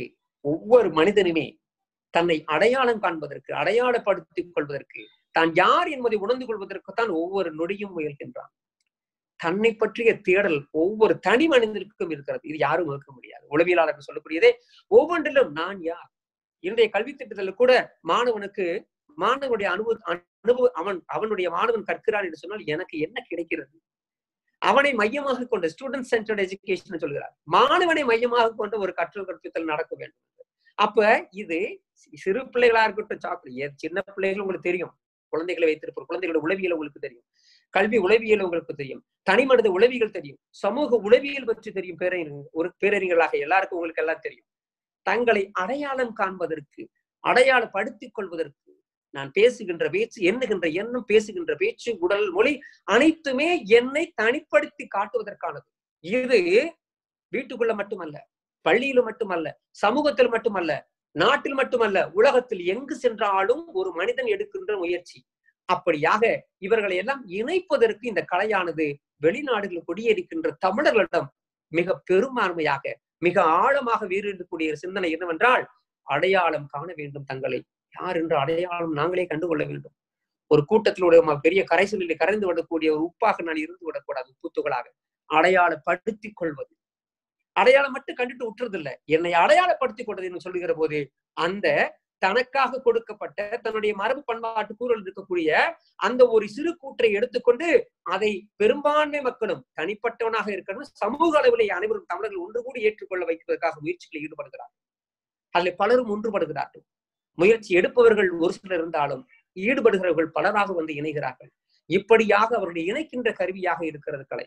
ஒவ்வொரு மனிதனுமே தன்னை அடையாளம் காண்பதற்கு அடையாளப்படுத்திக் கொள்வதற்கு தான் யார் என்பதை உணர்ந்து கொள்வதற்குத்தான் ஒவ்வொரு நொடியும் முயல்கின்றான். தன்னை பற்றிய தேடல் ஒவ்வொரு தனி மனிதனுக்கும் இருக்கிறது. இது யாரும் மறுக்க முடியாது. உளவியலாளர்கள் சொல்லக்கூடியதே ஒவ்வொன்றிலும் நான் யார். இன்றைய கல்வி திட்டத்தில் கூட மாணவனுடைய அவனுடைய மாணவன் கற்கிறான் என்று சொன்னால் எனக்கு என்ன கிடைக்கிறது, அவனை மையமாக கொண்ட ஸ்டூடெண்ட் சென்டர்ட் எஜுகேஷன் சொல்கிறார், மாணவனை மையமாக கொண்ட ஒரு கற்றல் கற்பித்தல் நடக்க வேண்டும். அப்ப இது சிறு பிள்ளைகளா இருக்கட்டும், சாப்பிடும் சின்ன பிள்ளைகள் உங்களுக்கு தெரியும், குழந்தைகளை வைத்திருப்போம், குழந்தைகளோட உளவியல் உங்களுக்கு தெரியும், கல்வி உளவியல் உங்களுக்கு தெரியும், தனிமனித உளவியல் தெரியும், சமூக உளவியல் பற்றி தெரியும், பேரறிஞர்களாக எல்லாருக்கும் உங்களுக்கு எல்லாம் தெரியும். தங்களை அடையாளம் காண்பதற்கு அடையாளப்படுத்திக் கொள்வதற்கு நான் பேசுகின்ற பேச்சு, எண்ணுகின்ற எண்ணம், பேசுகின்ற பேச்சு, உடல் மொழி அனைத்துமே என்னை தனிப்படுத்தி காட்டுவதற்கானது. இது வீட்டுக்குள்ள மட்டுமல்ல, பள்ளியிலும் மட்டுமல்ல, சமூகத்தில் மட்டுமல்ல, நாட்டில் மட்டுமல்ல, உலகத்தில் எங்கு சென்றாலும் ஒரு மனிதன் எடுக்கின்ற முயற்சி. அப்படியாக இவர்களை எல்லாம் இணைப்பதற்கு இந்த கலையானது வெளிநாடுகளில் குடியேறிக்கின்ற தமிழர்களிடம் மிக பெரும்பான்மையாக மிக ஆழமாக வீறிடக்கூடிய சிந்தனை என்னவென்றால் அடையாளம் காண வேண்டும். தங்களை யார் என்ற அடையாளம் நாங்களே கண்டுகொள்ள வேண்டும். ஒரு கூட்டத்தினுடைய பெரிய கரைசலிலே கரைந்து விடக்கூடிய ஒரு உப்பாக நான் இருந்து விடக்கூடாது. புத்துகளாக அடையாளப்படுத்திக் கொள்வது, அடையாளம் மட்டும் கண்டுட்டு விட்டுறதில்லை, என்னை அடையாளப்படுத்திக் கொண்டது என்று சொல்லுகிற போது அந்த தனக்காக கொடுக்கப்பட்ட தன்னுடைய மரபு பண்பாட்டு கூறல் இருக்கக்கூடிய அந்த ஒரு சிறு கூற்றை எடுத்துக்கொண்டு அதை பெரும்பான்மை மக்களும் தனிப்பட்டவனாக இருக்கணும், சமூக அளவிலே அனைவரும் தமிழர்கள் ஒன்று கூடி ஏற்றுக்கொள்ள வைப்பதற்காக முயற்சிகளில் ஈடுபடுகிறார்கள். அதில் பலரும் ஒன்றுபடுகிறார்கள். முயற்சி எடுப்பவர்கள் ஒரு சிலர் இருந்தாலும் ஈடுபடுகிறவர்கள் பலராக வந்து இணைகிறார்கள். இப்படியாக அவர்களை இணைக்கின்ற கருவியாக இருக்கிறது கலை.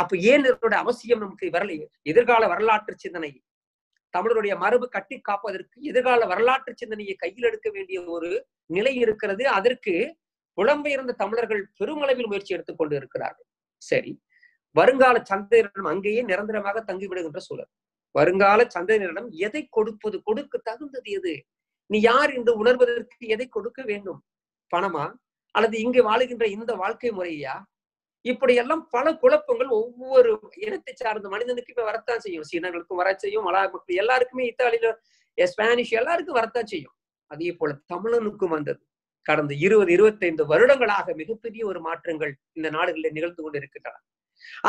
அப்ப ஏன் இதனுடைய அவசியம் நமக்கு வரலையே? எதிர்கால வரலாற்று சிந்தனை தமிழருடைய மரபு கட்டி காப்பதற்கு எதிர்கால வரலாற்று சிந்தனையை கையில் எடுக்க வேண்டிய ஒரு நிலை இருக்கிறது. அதற்கு புலம்பெயர்ந்த தமிழர்கள் பெருமளவில் முயற்சி எடுத்துக் கொண்டு இருக்கிறார்கள். சரி, வருங்கால சந்ததியினரும் அங்கேயே நிரந்தரமாக தங்கிவிடுகின்ற சூழல். வருங்கால சந்ததியினரிடம் எதை கொடுக்க தகுந்தது எது, நீ யார் என்று உணர்வதற்கு எதை கொடுக்க வேண்டும், பணமா அல்லது இங்கு வாழுகின்ற இந்த வாழ்க்கை முறையா? இப்படியெல்லாம் பல குழப்பங்கள் ஒவ்வொரு இனத்தை சார்ந்த மனிதனுக்குமே வரத்தான் செய்யும். சீனர்களுக்கும் வர செய்யும், மலாய் மக்கள் எல்லாருக்குமே, இத்தாலியில ஸ்பானிஷ் எல்லாருக்கும் வரத்தான் செய்யும். அதே போல தமிழனுக்கும் வந்தது. கடந்த 20-25 வருடங்களாக மிகப்பெரிய ஒரு மாற்றங்கள் இந்த நாடுகளில் நிகழ்ந்து கொண்டிருக்கின்றன.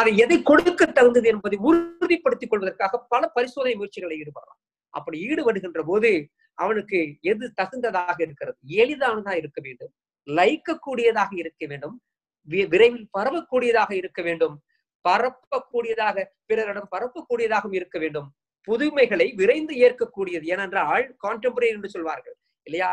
அதை எதை கொடுக்க தகுந்தது என்பதை உறுதிப்படுத்திக் கொள்வதற்காக பல பரிசோதனை முயற்சிகளை ஈடுபடலாம். அப்படி ஈடுபடுகின்ற போது அவனுக்கு எது தகுந்ததாக இருக்கிறது, எளிதானதாக இருக்க வேண்டும், லைக்கக்கூடியதாக இருக்க வேண்டும், விரைவில் பரவக்கூடியதாக இருக்க வேண்டும், பிறரிடம் பரப்பக்கூடியதாகவும் இருக்க வேண்டும், புதுமைகளை விரைந்து ஏற்கக்கூடியது. ஏனென்றால் கான்டெம்பரரி என்று சொல்வார்கள் இல்லையா,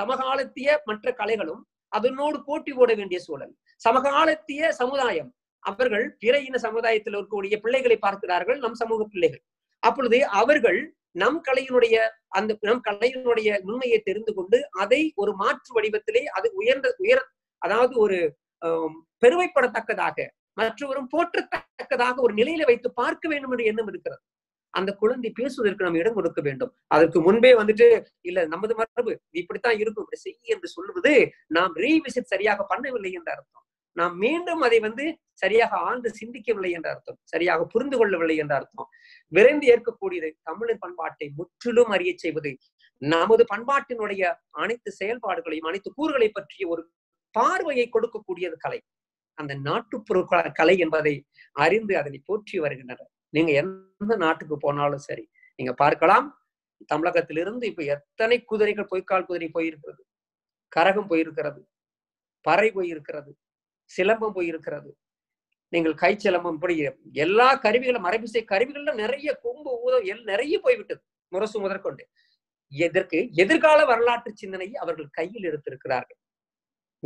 சமகாலத்திய மற்ற கலைகளும் அதனோடு போட்டி போட வேண்டிய சூழல். சமகாலத்திய சமுதாயம் அவர்கள் பிற இன சமுதாயத்தில் இருக்கக்கூடிய பிள்ளைகளை பார்க்கிறார்கள், நம் சமூக பிள்ளைகள். அப்பொழுது அவர்கள் நம் கலையினுடைய உண்மையை தெரிந்து கொண்டு அதை ஒரு மாற்று வடிவத்திலே அது உயர்ந்த அதாவது ஒரு பெருமைப்படத்தக்கதாக மற்றவரும் போற்றத்தக்கதாக ஒரு நிலையில வைத்து பார்க்க வேண்டும் என்ற எண்ணம் இருக்கிறது. அந்த குழந்தை பேசுவதற்கு நாம் இடம் கொடுக்க வேண்டும். அதற்கு முன்பே வந்துட்டு இல்ல நமது மரபு இப்படித்தான் இருக்கும், இப்படி செய்ய என்று சொல்லுவது நாம் ரீவிசிட் சரியாக பண்ணவில்லை என்ற அர்த்தம். நாம் மீண்டும் அதை வந்து சரியாக ஆழ்ந்து சிந்திக்கவில்லை என்ற அர்த்தம், சரியாக புரிந்து கொள்ளவில்லை என்ற அர்த்தம். விரைந்து ஏற்கக்கூடியது தமிழர் பண்பாட்டை முற்றிலும் அறிய செய்வது, நமது பண்பாட்டினுடைய அனைத்து செயல்பாடுகளையும் அனைத்து கூறுகளை பற்றிய ஒரு பார்வையை கொடுக்கக்கூடியது கலை. அந்த நாட்டுப்புற கலை என்பதை அறிந்து அதனை போற்றி வருகின்றனர். நீங்க எந்த நாட்டுக்கு போனாலும் சரி நீங்க பார்க்கலாம், தமிழகத்திலிருந்து இப்ப எத்தனை குதிரைகள், பொய்க்கால் குதிரை போயிருக்கிறது, கரகம் போயிருக்கிறது, பறை போயிருக்கிறது, சிலம்பம் போயிருக்கிறது, நீங்கள் கை சிலம்பம், இப்படி எல்லா கருவிகளும் மரபிசை கருவிகள்ல நிறைய கொம்பு ஊதம் நிறைய போய்விட்டது முரசு முதற்கொண்டு. இதற்கு எதிர்கால வரலாற்று சிந்தனையை அவர்கள் கையில் எடுத்திருக்கிறார்கள்.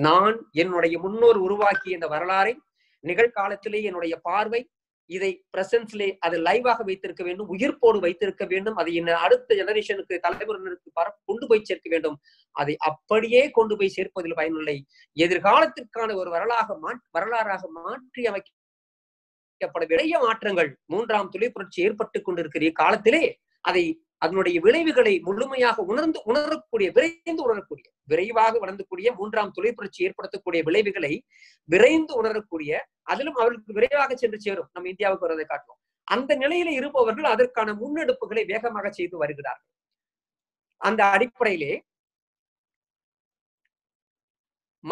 நான் என்னுடைய முன்னோர் உருவாக்கிய இந்த வரலாறை நிகழ்காலத்திலே என்னுடைய பார்வை இதை பிரசன்ஸ்லே அதை லைவாக வைத்திருக்க வேண்டும், உயிர்ப்போடு வைத்திருக்க வேண்டும். அதை அடுத்த ஜெனரேஷனுக்கு தலைமுறையினருக்கு கொண்டு போய் சேர்க்க வேண்டும். அதை அப்படியே கொண்டு போய் சேர்ப்பதில் பயனில்லை. எதிர்காலத்திற்கான ஒரு வரலாறாக மாற்றி அமைக்கப்பட நிறைய மாற்றங்கள் மூன்றாம் தொழிற்புரட்சி ஏற்பட்டு கொண்டிருக்கிற காலத்திலே அதை அதனுடைய விளைவுகளை முழுமையாக விரைந்து உணரக்கூடிய விரைவாக வளர்ந்துக்கூடிய மூன்றாம் தொழிற்புரட்சி ஏற்படுத்தக்கூடிய விளைவுகளை விரைந்து உணரக்கூடிய, அதிலும் அவர்களுக்கு விரைவாக சென்று சேரும். நம்ம இந்தியாவுக்கு வருவதை காட்டுவோம். அந்த நிலையில இருப்பவர்கள் அதற்கான முன்னெடுப்புகளை வேகமாக செய்து வருகிறார்கள். அந்த அடிப்படையிலே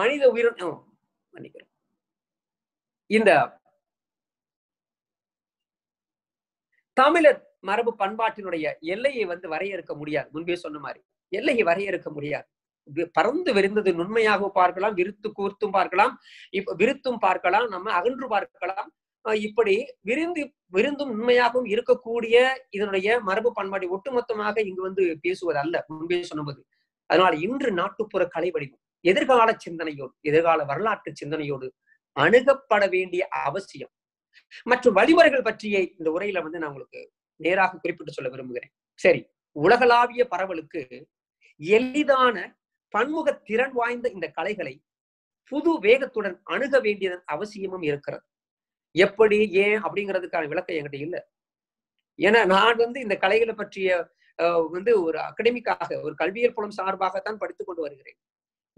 மனித உயிரினம் இந்த தமிழர் மரபு பண்பாட்டினுடைய எல்லையை வந்து வரையறுக்க முடியாது. முன்பே சொன்ன மாதிரி எல்லையை வரையறுக்க முடியாது. பறந்து விரிந்தது நுண்மையாக பார்க்கலாம், விரித்து கூர்த்தும் பார்க்கலாம், இப்ப விரித்தும் பார்க்கலாம், நம்ம அகன்று பார்க்கலாம். இப்படி விரிந்தும் நுண்மையாகவும் இருக்கக்கூடிய இதனுடைய மரபு பண்பாட்டை ஒட்டுமொத்தமாக இங்கு வந்து பேசுவது அல்ல முன்பே சொன்னபோது. அதனால இன்று நாட்டுப்புற கலை வடிவம் எதிர்கால சிந்தனையோடு, எதிர்கால வரலாற்று சிந்தனையோடு அணுகப்பட வேண்டிய அவசியம் மற்றும் வழிமுறைகள் பற்றிய இந்த உரையில வந்து நான் உங்களுக்கு நேராக குறிப்பிட்டு சொல்ல விரும்புகிறேன். சரி, உலகளாவிய பரவலுக்கு எளிதான பன்முக திறன் வாய்ந்த இந்த கலைகளை புது வேகத்துடன் அணுக வேண்டியதன் அவசியமும் இருக்கிறது. எப்படி, ஏன் அப்படிங்கிறதுக்கான விளக்கம் என்கிட்ட இல்லை. ஏன்னா நான் வந்து இந்த கலைகளை பற்றிய வந்து ஒரு அகடமிக்காக ஒரு கல்வியல் புலம் சார்பாகத்தான் படித்துக் கொண்டு வருகிறேன்.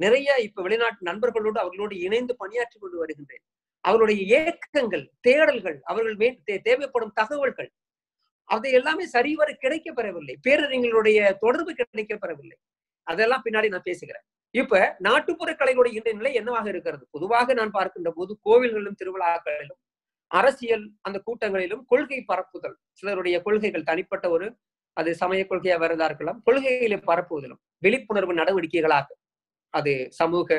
நிறைய இப்ப வெளிநாட்டு நண்பர்களோடு அவர்களோடு இணைந்து பணியாற்றி கொண்டு வருகின்றேன். அவர்களுடைய ஏக்கங்கள், தேடல்கள், அவர்கள் தேவைப்படும் தகவல்கள், அதை எல்லாமே சரிவர கிடைக்கப்பெறவில்லை. பேரறிஞர்களுடைய தொடர்பு கிடைக்கப்பெறவில்லை. அதெல்லாம் பின்னாடி நான் பேசுகிறேன். இப்ப நாட்டுப்புற கலைகளுடைய இன்றைய நிலை என்னவாக இருக்கிறது? பொதுவாக நான் பார்க்கின்ற போது கோவில்களிலும் திருவிழாக்களிலும் அரசியல் அந்த கூட்டங்களிலும் கொள்கை பரப்புதல், சிலருடைய கொள்கைகள் தனிப்பட்ட ஒரு அது சமய கொள்கையா வருவதா இருக்கலாம், கொள்கைகளை பரப்புவதிலும் விழிப்புணர்வு நடவடிக்கைகளாக அது சமூக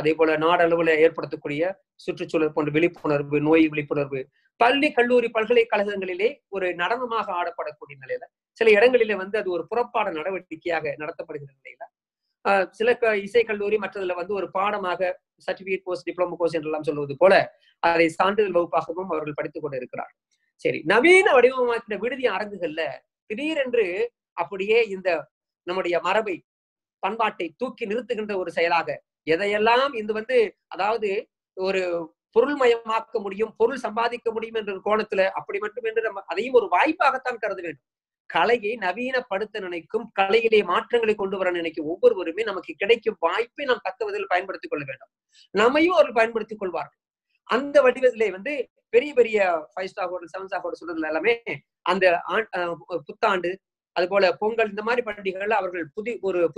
அதே போல நாடளவுல ஏற்படுத்தக்கூடிய சுற்றுச்சூழல் போன்ற விழிப்புணர்வு, நோய் விழிப்புணர்வு, பள்ளி கல்லூரி பல்கலைக்கழகங்களிலே ஒரு நடனமாக ஆடப்படக்கூடிய நிலையில, சில இடங்களிலே வந்து அது ஒரு புறப்பாட நடவடிக்கையாக நடத்தப்படுகிற நிலையில, சில இசைக்கல்லூரி மற்றதுல வந்து ஒரு பாடமாக சர்டிபிகேட் கோர்ஸ், டிப்ளமோ கோர்ஸ் என்றெல்லாம் சொல்வது போல அதை சான்றிதழ் வகுப்பாகவும் அவர்கள் படித்துக் கொண்டு இருக்கிறார்கள். சரி, நவீன வடிவமாக்கிற விடுதி அரங்குகள்ல திடீரென்று அப்படியே இந்த நம்முடைய மரபை பண்பாட்டை தூக்கி நிறுத்துகின்ற ஒரு செயலாக எதையெல்லாம் இது வந்து அதாவது ஒரு பொருள் மயமாக்க முடியும், பொருள் சம்பாதிக்க முடியும் என்ற கோணத்துல அப்படி மட்டும் என்று நம்ம அதையும் ஒரு வாய்ப்பாகத்தான் கருத வேண்டும். கலையை நவீனப்படுத்த நினைக்கும், கலையிலே மாற்றங்களை கொண்டு வர நினைக்கும் ஒவ்வொருவருமே நமக்கு கிடைக்கும் வாய்ப்பை நாம் தக்கவதில் பயன்படுத்திக் கொள்ள வேண்டும். நம்மையும் அவர்கள் பயன்படுத்திக் கொள்வார்கள். அந்த வடிவத்திலே வந்து பெரிய பெரிய 5 ஸ்டார் ஹோட்டல், 7 ஸ்டார் ஹோட்டல் சொல்றதுல எல்லாமே அந்த புத்தாண்டு, அது போல பொங்கல், இந்த மாதிரி பண்டிகைகள்ல அவர்கள்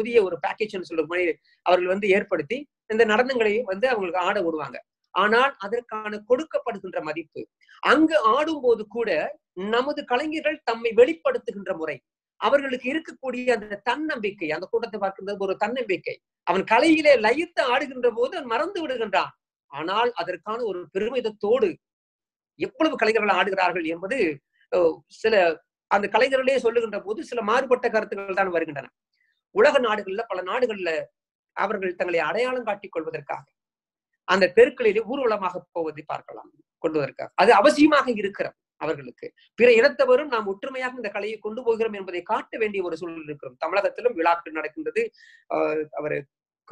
புதிய ஒரு பேக்கேஜ்னு சொல்ற மாதிரி அவர்கள் வந்து ஏற்படுத்தி இந்த நடனங்களை வந்து அவங்களுக்கு ஆட விடுவாங்க. ஆனால் அதற்கான கொடுக்கப்படுகின்ற மதிப்பு அங்கு ஆடும் போது கூட நமது கலைஞர்கள் தம்மை வெளிப்படுத்துகின்ற முறை, அவர்களுக்கு இருக்கக்கூடிய அந்த தன்னம்பிக்கை, அந்த கூட்டத்தை பார்க்கின்ற ஒரு தன்னம்பிக்கை, அவன் கலையிலே லயித்து ஆடுகின்ற போது அவன் மறந்து விடுகின்றான். ஆனால் அதற்கான ஒரு பெருமிதத்தோடு எவ்வளவு கலைஞர்கள் ஆடுகிறார்கள் என்பது சில அந்த கலைஞர்களே சொல்லுகின்ற போது சில மாறுபட்ட கருத்துக்கள் தான் வருகின்றன. உலக நாடுகள்ல பல நாடுகள்ல அவர்கள் தங்களை அடையாளம் காட்டிக் கொள்வதற்காக அந்த தெருக்களிலே ஊர்வலமாக போவதை பார்க்கலாம் கொண்டுவதற்காக அது அவசியமாக இருக்கிறது. அவர்களுக்கு பிற இனத்தவரும் நாம் ஒற்றுமையாக இந்த கலையை கொண்டு போகிறோம் என்பதை காட்ட வேண்டிய ஒரு சூழல் இருக்கிறோம். தமிழகத்திலும் விழாக்கள் நடக்கின்றது. அவர்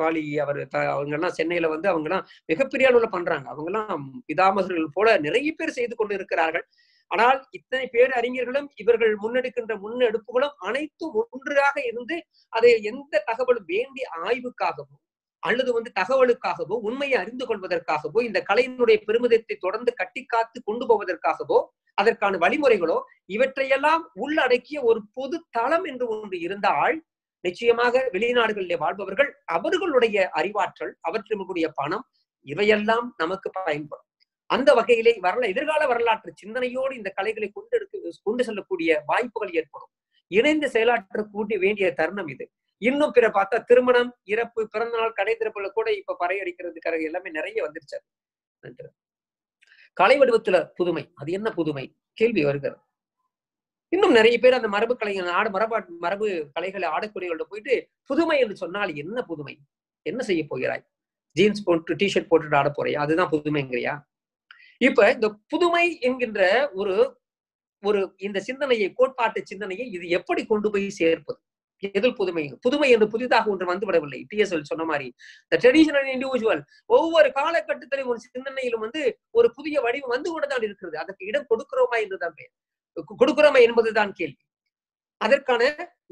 காளி அவர் அவங்கெல்லாம் சென்னையில வந்து அவங்கெல்லாம் மிகப்பெரிய அளவுல பண்றாங்க. அவங்கெல்லாம் பிதாமகர்கள் போல நிறைய பேர் செய்து கொண்டு இருக்கிறார்கள். ஆனால் இத்தனை பேர் அறிஞர்களும் இவர்கள் முன்னெடுக்கின்ற முன்னெடுப்புகளும் அனைத்தும் ஒன்றாக இருந்து அதை எந்த தகவலும் வேண்டிய ஆய்வுக்காகவும் அல்லது வந்து தகவலுக்காகவோ உண்மையை அறிந்து கொள்வதற்காகவோ இந்த கலையினுடைய பெருமிதத்தை தொடர்ந்து கட்டி காத்து கொண்டு போவதற்காகவோ அதற்கான வழிமுறைகளோ இவற்றையெல்லாம் உள்ளடக்கிய ஒரு பொது தளம் என்று ஒன்று இருந்தால் நிச்சயமாக வெளிநாடுகளிலே வாழ்பவர்கள் அவர்களுடைய அறிவாற்றல் அவற்றினுடைய பணம் இவையெல்லாம் நமக்கு பயன்படும். அந்த வகையிலே எதிர்கால வரலாற்று சிந்தனையோடு இந்த கலைகளை கொண்டு செல்லக்கூடிய வாய்ப்புகள் ஏற்படும். இணைந்து செயலாற்றக்கூடிய வேண்டிய தருணம் இது. இன்னும் பிற பார்த்தா திருமணம், இறப்பு, பிறந்த நாள், கடை திறப்புல கூட இப்ப பறையடிக்கிறதுக்காக எல்லாமே நிறைய வந்துருச்சு. கலை வடிவத்துல புதுமை, அது என்ன புதுமை கேள்வி வருகிறது. இன்னும் நிறைய பேர் அந்த மரபு கலைஞர் மரபு கலைகளை ஆடக்கூடியவர்கள்ட்ட போயிட்டு புதுமை என்று சொன்னால் என்ன புதுமை, என்ன செய்ய போகிறாய், ஜீன்ஸ் போட்டு டிஷர்ட் போட்டுட்டு ஆட போறியா, அதுதான் புதுமைங்கிறியா? இப்ப இந்த புதுமை என்கின்ற ஒரு இந்த சிந்தனையை, கோட்பாட்டு சிந்தனையை இது எப்படி கொண்டு போய் சேர்ப்பது? எதில் புதுமை? புதுமை என்று புதிதாக ஒன்று வந்துவிடவில்லை. டிஎஸ்எல் சொன்ன மாதிரி தி ட்ரெடிஷனல் இண்டிவிஜுவல் ஒவ்வொரு காலகட்டத்திலும் ஒரு சிந்தனையிலும் வந்து ஒரு புதிய வடிவம் வந்து கொண்டுதான் இருக்கிறது. அதற்கு இடம் கொடுக்கிறோமா என்றுதான் பெயர். கொடுக்கிறோமா என்பதுதான் கேள்வி. அதற்கான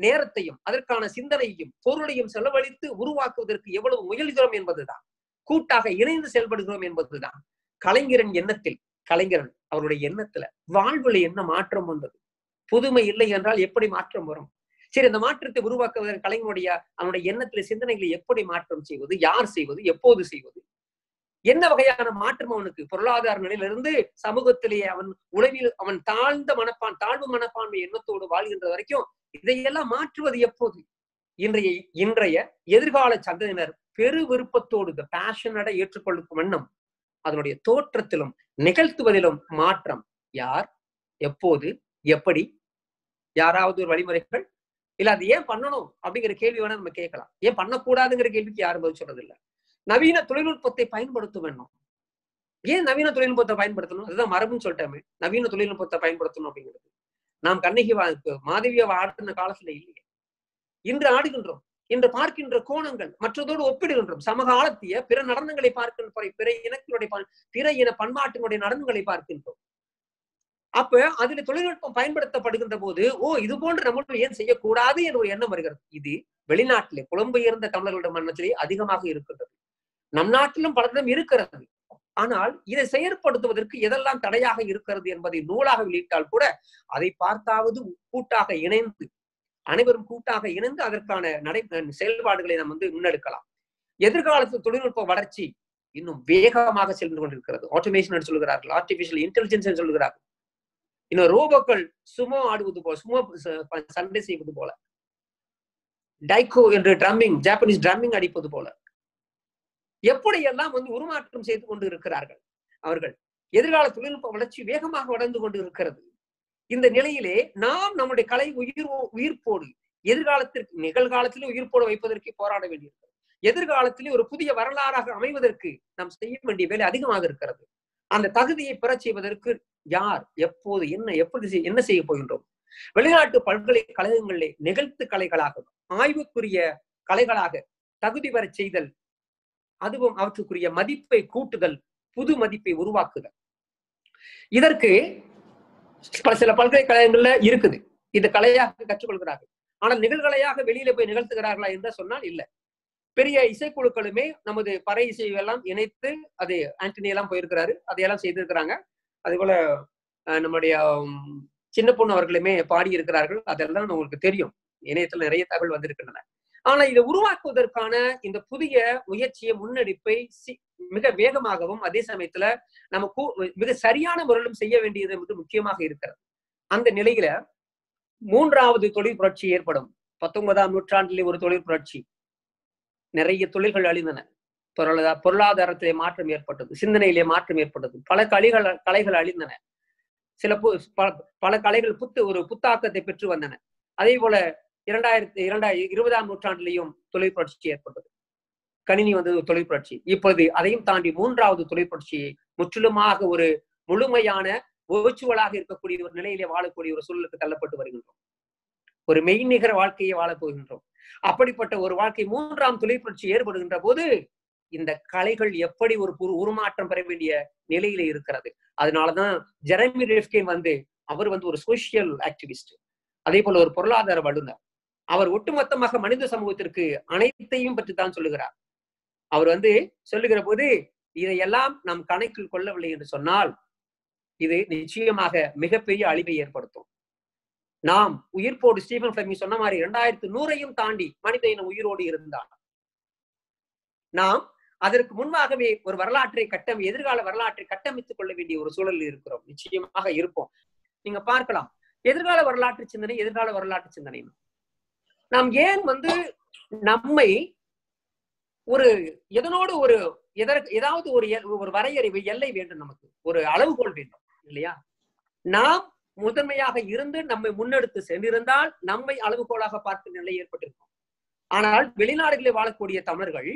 நேரத்தையும் அதற்கான சிந்தனையையும் பொருளையும் செலவழித்து உருவாக்குவதற்கு எவ்வளவு முயல்கிறோம் என்பதுதான், கூட்டாக இணைந்து செயல்படுகிறோம் என்பதுதான். கலைஞரின் எண்ணத்தில், கலைஞரன் அவருடைய எண்ணத்துல வாழ்வுல என்ன மாற்றம் வந்தது? புதுமை இல்லை என்றால் எப்படி மாற்றம் வரும்? சரி, அந்த மாற்றத்தை உருவாக்குவதற்கு கலைஞனுடைய அவனுடைய எண்ணத்துல சிந்தனைகளை எப்படி மாற்றம் செய்வது, யார் செய்வது, எப்போது செய்வது, என்ன வகையான மாற்றம் அவனுக்கு பொருளாதார நிலையிலிருந்து சமூகத்திலேயே அவன் உளவில் அவன் தாழ்வு மனப்பான்மை எண்ணத்தோடு வாழ்கின்ற வரைக்கும் இதையெல்லாம் மாற்றுவது எப்போது? இன்றைய எதிர்கால சந்ததியினர் பெரு விருப்பத்தோடு இந்த பேஷனட ஏற்றுக்கொள்ளும் வண்ணம் அதனுடைய தோற்றத்திலும் நிகழ்த்துவதிலும் மாற்றம் யார், எப்போது, எப்படி? யாராவது ஒரு வழிமுறைகள் இல்ல அது ஏன் பண்ணணும் அப்படிங்கிற கேள்வி வேணா நம்ம கேட்கலாம். ஏன் பண்ணக்கூடாதுங்கிற கேள்விக்கு யாரும் பதில் சொல்றது இல்லை. நவீன தொழில்நுட்பத்தை பயன்படுத்த வேண்டும். ஏன் நவீன தொழில்நுட்பத்தை பயன்படுத்தணும்? அதுதான் மரபுன்னு சொல்லிட்டாமே. நவீன தொழில்நுட்பத்தை பயன்படுத்தணும் அப்படிங்கிறது நாம் கண்ணகி மாதவியை ஆடுன காலத்துல இல்லையே. இன்று ஆடுகின்றோம். இன்று பார்க்கின்ற கோணங்கள் மற்றதோடு ஒப்பிடுகின்றோம். சமகாலத்திய பிற நடனங்களை பார்க்கின்ற பிற இனங்களுடைய பிற இன பண்பாட்டினுடைய நடனங்களை பார்க்கின்றோம். அப்ப அதுல தொழில்நுட்பம் பயன்படுத்தப்படுகின்ற போது இது போன்று நம்மளும் ஏன் செய்யக்கூடாது என்ற ஒரு எண்ணம் வருகிறது. இது வெளிநாட்டிலே புலம்பெயர்ந்த தமிழர்களுடைய மனத்திலே அதிகமாக இருக்கின்றது. நம் நாட்டிலும் பலரிடம் இருக்கிறது. ஆனால் இதை செயற்படுத்துவதற்கு எதெல்லாம் தடையாக இருக்கிறது என்பதை நூலாக வெளியிட்டால் கூட அதை பார்த்தாவது கூட்டாக இணைந்து அனைவரும் கூட்டாக இணைந்து அதற்கான செயல்பாடுகளை நாம் வந்து முன்னெடுக்கலாம். எதிர்காலத்தில் தொழில்நுட்ப வளர்ச்சி இன்னும் வேகமாக சென்று கொண்டிருக்கிறது. ஆட்டோமேஷன் சொல்கிறார்கள், ஆர்டிபிஷியல் இன்டெலிஜென்ஸ் சொல்கிறார்கள். இன்னும் ரோபோக்கள் சுமோ ஆடுவது போல, சுமோ சண்டை செய்வது போல, டைகோ என்று ட்ரம்மிங், ஜாப்பனீஸ் ட்ரம்மிங் அடிப்பது போல எப்படியெல்லாம் வந்து உருமாற்றம் செய்து கொண்டு இருக்கிறார்கள் அவர்கள். எதிர்கால தொழில்நுட்ப வளர்ச்சி வேகமாக வளர்ந்து கொண்டு இருக்கிறது. இந்த நிலையிலே நாம் நம்முடைய கலை உயிர்ப்போடு எதிர்காலத்திற்கு, நிகழ்காலத்திலே உயிர்ப்போடு வைப்பதற்கு போராட வேண்டியிருக்கிறது. எதிர்காலத்திலே ஒரு புதிய வரலாறாக அமைவதற்கு நாம் செய்ய வேண்டிய வேலை அதிகமாக இருக்கிறது. அந்த தகுதியை பெறச் செய்வதற்கு யார், எப்போது, என்ன செய்ய போகின்றோம்? வெளிநாட்டு பல்கலைக்கழகங்களிலே நிகழ்த்து கலைகளாக, ஆய்வுக்குரிய கலைகளாக தகுதி பெற செய்தல், அதுவும் அவற்றுக்குரிய மதிப்பை கூட்டுதல், புது மதிப்பை உருவாக்குதல். இதற்கு சில பல்கலைக்கழகங்கள்ல இருக்குது. இது கலையாக கற்றுக்கொள்கிறார்கள். ஆனால் நிகழ்கலையாக வெளியில போய் நிகழ்த்துகிறார்களா என்று சொன்னால் இல்லை. பெரிய இசைக்குழுக்களுமே நமது பறை இசையெல்லாம் இணைத்து அது ஆண்டனி எல்லாம் போயிருக்கிறாரு, அதையெல்லாம் செய்திருக்கிறாங்க. அதே போல நம்முடைய சின்ன பொண்ணு அவர்களுமே பாடி இருக்கிறார்கள். அதெல்லாம் உங்களுக்கு தெரியும். இணையத்துல நிறைய தகவல் வந்திருக்கின்றன. ஆனா இதை உருவாக்குவதற்கான இந்த புதிய முயற்சியை, முன்னெடுப்பை மிக வேகமாகவும் அதே சமயத்துல நமக்கு மிக சரியான முறையிலும் செய்ய வேண்டியது வந்து முக்கியமாக இருக்கிறது. அந்த நிலையில மூன்றாவது தொழில் புரட்சி ஏற்படும். 19ஆம் நூற்றாண்டிலே ஒரு தொழில் புரட்சி, நிறைய தொழில்கள் அழிந்தன. பொருளாதாரத்திலே மாற்றம் ஏற்பட்டது, சிந்தனையிலே மாற்றம் ஏற்பட்டது, பல கலைகள் அழிந்தன. சில பல கலைகள் புத்தாக்கத்தை பெற்று வந்தன. அதே போல 20ஆம் நூற்றாண்டிலையும் தொழில் புரட்சி ஏற்பட்டது. கணினி வந்தது, தொழில் புரட்சி. இப்பொழுது அதையும் தாண்டி மூன்றாவது தொழில் புரட்சியை முற்றிலுமாக ஒரு முழுமையான விர்ச்சுவலாக இருக்கக்கூடிய ஒரு நிலையிலே வாழக்கூடிய ஒரு சூழலுக்கு தள்ளப்பட்டு வருகின்றோம். ஒரு மெய்நிகர வாழ்க்கையை வாழப்போகின்றோம். அப்படிப்பட்ட ஒரு வாழ்க்கை மூன்றாம் தொலைப்புரட்சி ஏற்படுகின்ற போது இந்த கலைகள் எப்படி ஒரு உருமாற்றம் பெற வேண்டிய நிலையில இருக்கிறது. அதனாலதான் ஜெரமி ரெஃப்கின் அவர் ஒரு சோசியல் ஆக்டிவிஸ்ட், அதே போல ஒரு பொருளாதார வல்லுநர். அவர் ஒட்டுமொத்தமாக மனித சமூகத்திற்கு அனைத்தையும் பற்றி தான் சொல்லுகிறார். அவர் சொல்லுகிற போது இதையெல்லாம் நாம் கணக்கில் கொள்ளவில்லை என்று சொன்னால் இது நிச்சயமாக மிகப்பெரிய அழிவை ஏற்படுத்தும். நாம் உயிர்ப்போடு ஸ்டீபன் பிளெமிங் சொன்ன மாதிரி 2100ஐயும் தாண்டி மனித இனம் உயிரோடு இருந்தான். நாம் அதற்கு முன்பாகவே ஒரு வரலாற்றை எதிர்கால வரலாற்றை கட்டமைத்துக் கொள்ள வேண்டிய ஒரு சூழலில் இருக்கிறோம், நிச்சயமாக இருப்போம். நீங்க பார்க்கலாம், எதிர்கால வரலாற்று சிந்தனை, எதிர்கால வரலாற்று சிந்தனை நாம் ஏன் நம்மை ஒரு எதனோடு ஒரு ஏதாவது ஒரு வரையறைவு எல்லை வேண்டும், நமக்கு ஒரு அளவுகோல் வேண்டும் இல்லையா? நாம் முதன்மையாக இருந்து நம்மை முன்னெடுத்து சென்றிருந்தால் நம்மை அளவுகோலாக பார்க்கும் நிலை ஏற்பட்டிருக்கும். ஆனால் வெளிநாடுகளில் வாழக்கூடிய தமிழர்கள்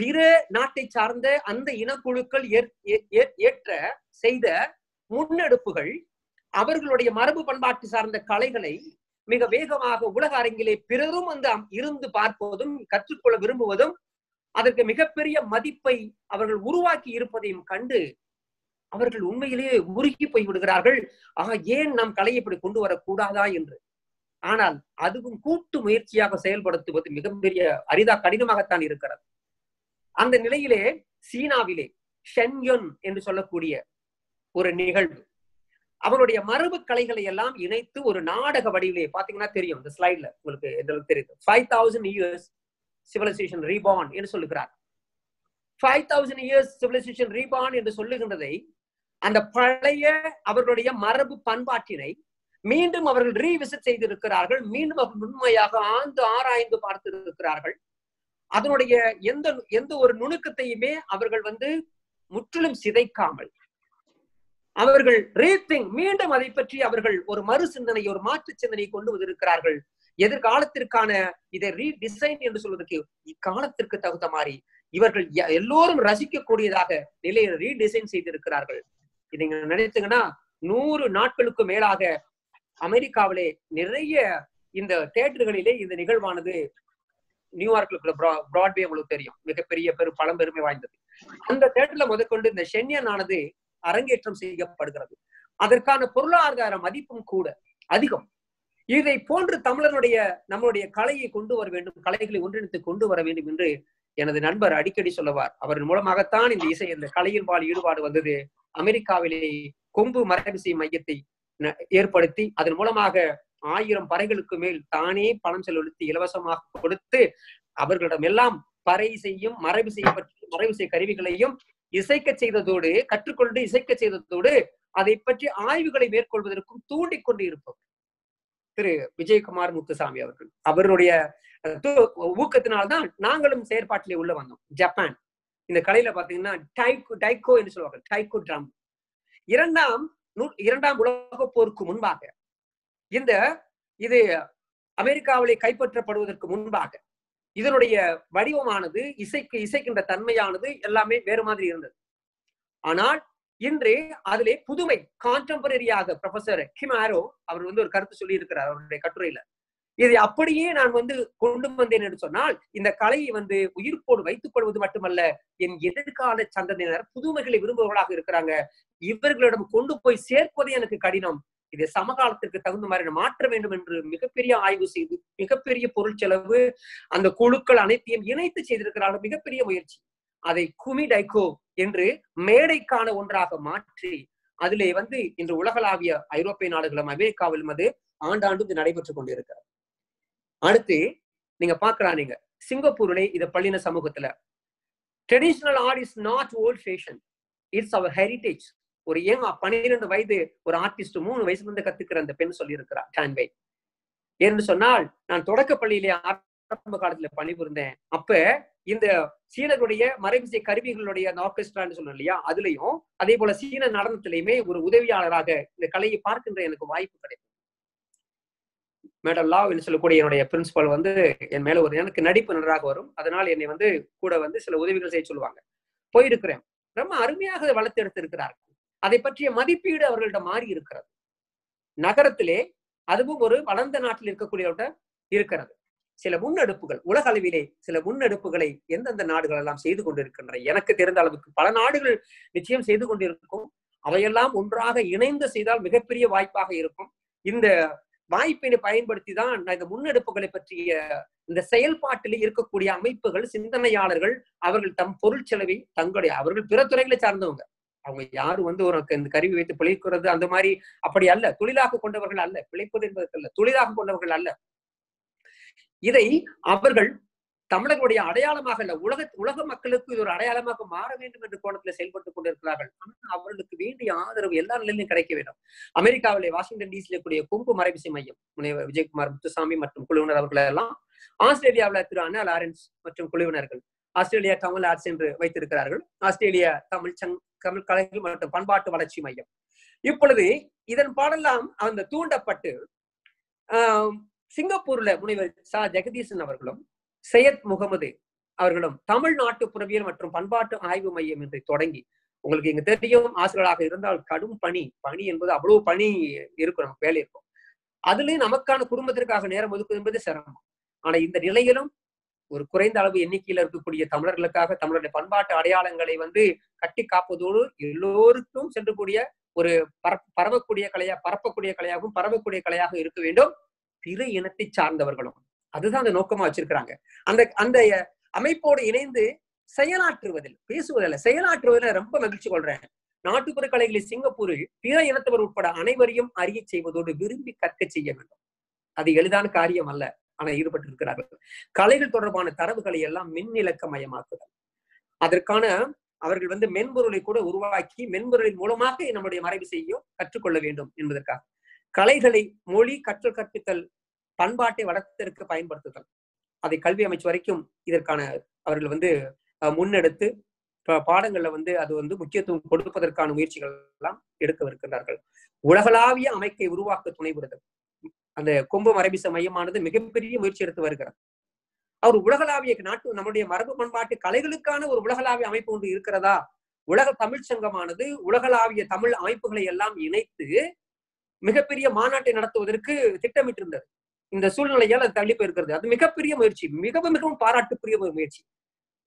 பிற நாட்டை சார்ந்த அந்த இனக்குழுக்கள் ஏற்ற செய்த முன்னெடுப்புகள், அவர்களுடைய மரபு பண்பாட்டு சார்ந்த கலைகளை மிக வேகமாக உலக அரங்கிலே பிறரும் இருந்து பார்ப்பதும் கற்றுக்கொள்ள விரும்புவதும் அதற்கு மிகப்பெரிய மதிப்பை அவர்கள் உருவாக்கி இருப்பதையும் கண்டு அவர்கள் உண்மையிலேயே உருகி போய்விடுகிறார்கள். ஆக ஏன் நாம் கலையை இப்படி கொண்டு வரக்கூடாதா என்று. ஆனால் அதுவும் கூட்டு முயற்சியாக செயல்படுத்துவது மிகப்பெரிய கடினமாகத்தான் இருக்கிறது. அந்த நிலையிலே சீனாவிலே ஷென்யொன் என்று சொல்லக்கூடிய ஒரு நிகழ்வு, அவருடைய மரபு கலைகளை எல்லாம் இணைத்து ஒரு நாடக வடிவிலே பாத்தீங்கன்னா தெரியும். இந்த ஸ்லைட்ல உங்களுக்கு எங்களுக்கு தெரியுது 5000 years சிவிலைசேஷன் ரீபான் என்று சொல்லுகிறார். 5000 years சிவிலைசேஷன் ரீபான் என்று சொல்லுகின்றதை அந்த பழைய அவர்களுடைய மரபு பண்பாட்டினை மீண்டும் அவர்கள் ரீவிசிட் செய்திருக்கிறார்கள். மீண்டும் அவர்கள் உண்மையாக ஆராய்ந்து பார்த்திருக்கிறார்கள். அதனுடைய எந்த ஒரு நுணுக்கத்தையுமே அவர்கள் முற்றிலும் சிதைக்காமல் அவர்கள் ரீதிங் மீண்டும் அதை பற்றி அவர்கள் ஒரு மறு சிந்தனை, ஒரு மாற்று சிந்தனையை கொண்டு வந்திருக்கிறார்கள். எதிர்காலத்திற்கான இதை ரீடிசைன் என்று சொல்வதற்கு இக்காலத்திற்கு தகுந்த மாதிரி இவர்கள் எல்லோரும் ரசிக்கக்கூடியதாக நிலையை ரீடிசைன் செய்திருக்கிறார்கள். இதை நினைத்தீங்கன்னா 100 நாட்களுக்கு மேலாக அமெரிக்காவிலே நிறைய இந்த தியேட்டர்களிலே இந்த நிகழ்வானது, நியூயார்க்ல பிராட்வே உங்களுக்கு தெரியும், மிகப்பெரிய பழம்பெருமை வாய்ந்தது. அந்த தியேட்டர்ல முதற்கொண்டு இந்த ஷென்யன் ஆனது அரங்கேற்றம் செய்யப்படுகிறது. அதற்கான பொருளாதார மதிப்பும் கூட அதிகம். இதை போன்று தமிழனுடைய நம்மளுடைய கலையை கொண்டு வர வேண்டும், கலைகளை ஒன்றிணைத்து கொண்டு வர வேண்டும் என்று எனது நண்பர் அடிக்கடி சொல்லுவார். அவரின் மூலமாகத்தான் இந்த இந்த கலையின் வாழ் ஈடுபாடு அமெரிக்காவிலே கொம்பு மரபிசை மையத்தை ஏற்படுத்தி அதன் மூலமாக 1000 பறைகளுக்கு மேல் தானே பணம் செலுத்தி இலவசமாக கொடுத்து அவர்களிடம் எல்லாம் பறை செய்யும் மரபிசை கருவிகளையும் இசைக்க செய்ததோடு, கற்றுக்கொண்டு இசைக்க செய்ததோடு அதை பற்றி ஆய்வுகளை மேற்கொள்வதற்கும் தூண்டிக்கொண்டு இருப்போம். திரு விஜயகுமார் முத்துசாமி அவர்கள் அவருடைய ஊக்கத்தினால்தான் நாங்களும் செயற்பாட்டிலே உள்ள வந்தோம். ஜப்பான் இந்த கலையில பாத்தீங்கன்னா டைக்கோ என்று சொல்லுவாங்க, டைக்கோ டிரம். இரண்டாம் உலக போருக்கு முன்பாக இது அமெரிக்காவிலே கைப்பற்றப்படுவதற்கு முன்பாக இதனுடைய வடிவமானது, இசைக்கின்ற தன்மையானது எல்லாமே வேறு மாதிரி இருந்தது. ஆனால் இன்று அதிலே புதுமை, கான்டெம்பரரியாக ப்ரொஃபசர் கிமாரோ அவர் ஒரு கருத்து சொல்லி இருக்கிறார் அவருடைய கட்டுரையில. இதை அப்படியே நான் கொண்டு வந்தேன் என்று சொன்னால் இந்த கலையை உயிர்ப்போடு வைத்துக் கொள்வது மட்டுமல்ல, என் எதிர்கால சந்ததியினர் புதுமைகளை விரும்புவர்களாக இருக்கிறாங்க, இவர்களிடம் கொண்டு போய் சேர்ப்பதே எனக்கு கடினம், இதை சமகாலத்திற்கு தகுந்த மாதிரி மாற்ற வேண்டும் என்று மிகப்பெரிய ஆய்வு செய்து மிகப்பெரிய பொருள் செலவு, அந்த குழுக்கள் அனைத்தையும் இணைத்து செய்திருக்கிறார்கள். மிகப்பெரிய முயற்சி. அதை குமி டைகோ என்று மேடைக்கான ஒன்றாக மாற்றி அதிலே இன்று உலகளாவிய ஐரோப்பிய நாடுகளும் அமெரிக்காவிலும் ஆண்டாண்டு இது நடைபெற்றுக் கொண்டிருக்கிறது. அடுத்து நீங்க பாக்குறாங்க சிங்கப்பூரிலே இத பள்ளின சமூகத்துல traditional art is not old fashion, it's our heritage. ஒரு 12 வயது ஒரு ஆர்டிஸ்ட் 3 வயசுல கத்துக்கிற அந்த பெண் சொல்லி இருக்கிறார் டான்வை என்று சொன்னால், நான் தொடக்க பள்ளியிலே ஆரம்ப காலத்துல பணிபுரிந்தேன். அப்ப இந்த சீனருடைய மறைவிசை கருவிகளுடைய அந்த ஆர்கெஸ்ட்ரான்னு சொன்னோம் இல்லையா, அதுலயும் அதே போல சீன நடனத்திலையுமே ஒரு உதவியாளராக இந்த கலையை பார்க்கின்ற எனக்கு வாய்ப்பு கிடைக்கும். மேடம் லா என்று சொல்லக்கூடிய என்னுடைய பிரின்சிபால் என் மேல எனக்கு நடிப்பு நன்றாக வரும், அதனால் என்னை கூட சில உதவிகள் செய்ய சொல்லுவாங்க. போயிருக்கிறேன். ரொம்ப அருமையாக வளர்த்து எடுத்திருக்கிறார்கள். அதை பற்றிய மதிப்பீடு அவர்களிடம் மாறி இருக்கிறது. நகரத்திலே அதுவும் ஒரு வளர்ந்த நாட்டில் இருக்கக்கூடியவர்கிட்ட இருக்கிறது. சில முன்னெடுப்புகள், உலக அளவிலே சில முன்னெடுப்புகளை எந்தெந்த நாடுகள் எல்லாம் செய்து கொண்டிருக்கின்றன, எனக்கு தெரிந்த அளவுக்கு பல நாடுகள் நிச்சயம் செய்து கொண்டிருக்கும். அவையெல்லாம் ஒன்றாக இணைந்து செய்தால் மிகப்பெரிய வாய்ப்பாக இருக்கும். இந்த வாய்ப்பினை பயன்படுத்தி தான் இந்த முன்னெடுப்புகளை பற்றிய இந்த செயல்பாட்டிலே இருக்கக்கூடிய அமைப்புகள், சிந்தனையாளர்கள், அவர்கள் தம் பொருள் செலவை தங்களுடைய, அவர்கள் பிற துறைகளை சார்ந்தவங்க, அவங்க யாரும் வந்து ஒரு இந்த கருவி வைத்து பிழைக்கிறது அந்த மாதிரி அப்படி அல்ல, தொழிலாக கொண்டவர்கள் அல்ல, பிழைப்பது என்பதற்கல்ல, தொழிலாக கொண்டவர்கள் அல்ல. இதை அவர்கள் தமிழர்களுடைய அடையாளமாக அல்ல, உலக மக்களுக்கு இது ஒரு அடையாளமாக மாற வேண்டும் என்ற கோணத்துல செயல்பட்டுக் கொண்டிருக்கிறார்கள். ஆனால் அவர்களுக்கு வேண்டிய ஆதரவு எல்லா நிலையிலும் கிடைக்க வேண்டும். அமெரிக்காவிலே வாஷிங்டன் டிசியில கூடிய கொங்கு மறைவிசை மையம் முனைவர் விஜயகுமார் முத்துசாமி மற்றும் குழுவினர் அவர்கள் எல்லாம், ஆஸ்திரேலியாவில திரு அண்ணா லாரன்ஸ் மற்றும் குழுவினர்கள் ஆஸ்திரேலியா தமிழ் ஆர்ட்ஸ் என்று வைத்திருக்கிறார்கள், ஆஸ்திரேலியா தமிழ் கலைகள் மற்றும் பண்பாட்டு வளர்ச்சி மையம். இப்பொழுது இதன் பாடெல்லாம் அந்த தூண்டப்பட்டு சிங்கப்பூர்ல முனைவர் சா ஜெகதீசன் அவர்களும் சையத் முகமது அவர்களும் தமிழ்நாட்டு புறவியல் மற்றும் பண்பாட்டு ஆய்வு மையம் என்று தொடங்கி, உங்களுக்கு இங்க தெரியும், ஆசிரியர்களாக இருந்தால் கடும் பணி என்பது அவ்வளவு பணி இருக்கும், நமக்கு வேலை இருக்கும், அதுலயும் நமக்கான குடும்பத்திற்காக நேரம் ஒதுக்குவது என்பது சிரமம். ஆனா இந்த நிலையிலும் ஒரு குறைந்த அளவு எண்ணிக்கையில இருக்கக்கூடிய தமிழர்களுக்காக தமிழருடைய பண்பாட்டு அடையாளங்களை வந்து கட்டி காப்பதோடு எல்லோருக்கும் சென்று கூடிய ஒரு பரப்பக்கூடிய கலையாகவும் பரவக்கூடிய கலையாக இருக்க வேண்டும். பிற இனத்தை சார்ந்தவர்களும் அதுதான் அந்த நோக்கமா வச்சிருக்கிறாங்க. அந்த அந்த அமைப்போடு இணைந்து செயலாற்றுவதில், பேசுவதில்லை, செயலாற்றுவதில் ரொம்ப மகிழ்ச்சி கொள்றேன். நாட்டுப்புற கலைகளில் சிங்கப்பூரில் பிற இனத்தவர் உட்பட அனைவரையும் அறிய செய்வதோடு விரும்பி கற்க செய்ய வேண்டும். அது எளிதான காரியம் அல்ல, ஆனால் ஈடுபட்டு இருக்கிறார்கள். கலைகள் தொடர்பான தரவுகளை எல்லாம் மின் இலக்கமயமாக்குதல், அதற்கான அவர்கள் வந்து மென்பொருளை கூட உருவாக்கி மென்பொருளின் மூலமாக நம்முடைய மறைவிசையையும் கற்றுக்கொள்ள வேண்டும் என்பதற்காக கலைகளை மொழி கற்றல் கற்பித்தல், பண்பாட்டை வளர்த்திற்கு பயன்படுத்துதல், அதை கல்வி அமைச்சு வரைக்கும் இதற்கான அவர்கள் வந்து முன்னெடுத்து பாடங்கள்ல வந்து அது வந்து முக்கியத்துவம் கொடுப்பதற்கான முயற்சிகள் எல்லாம் எடுக்கவிருக்கிறார்கள். உலகளாவிய அமைப்பை உருவாக்க துணைபுரிதல், அந்த கொம்பு மரபிச மையமானது மிகப்பெரிய முயற்சி எடுத்து வருகிறார். அவர் உலகளாவிய நாட்டு நம்முடைய மரபு பண்பாட்டு கலைகளுக்கான ஒரு உலகளாவிய அமைப்பு ஒன்று இருக்கிறதா, உலக தமிழ் சங்கமானது உலகளாவிய தமிழ் அமைப்புகளை எல்லாம் இணைத்து மிகப்பெரிய மாநாட்டை நடத்துவதற்கு திட்டமிட்டிருந்தது. இந்த சூழ்நிலையால் அது தள்ளி போயிருக்கிறது. அது மிகப்பெரிய முயற்சி, மிகவும் மிகவும் பாராட்டுக்குரிய ஒரு முயற்சி.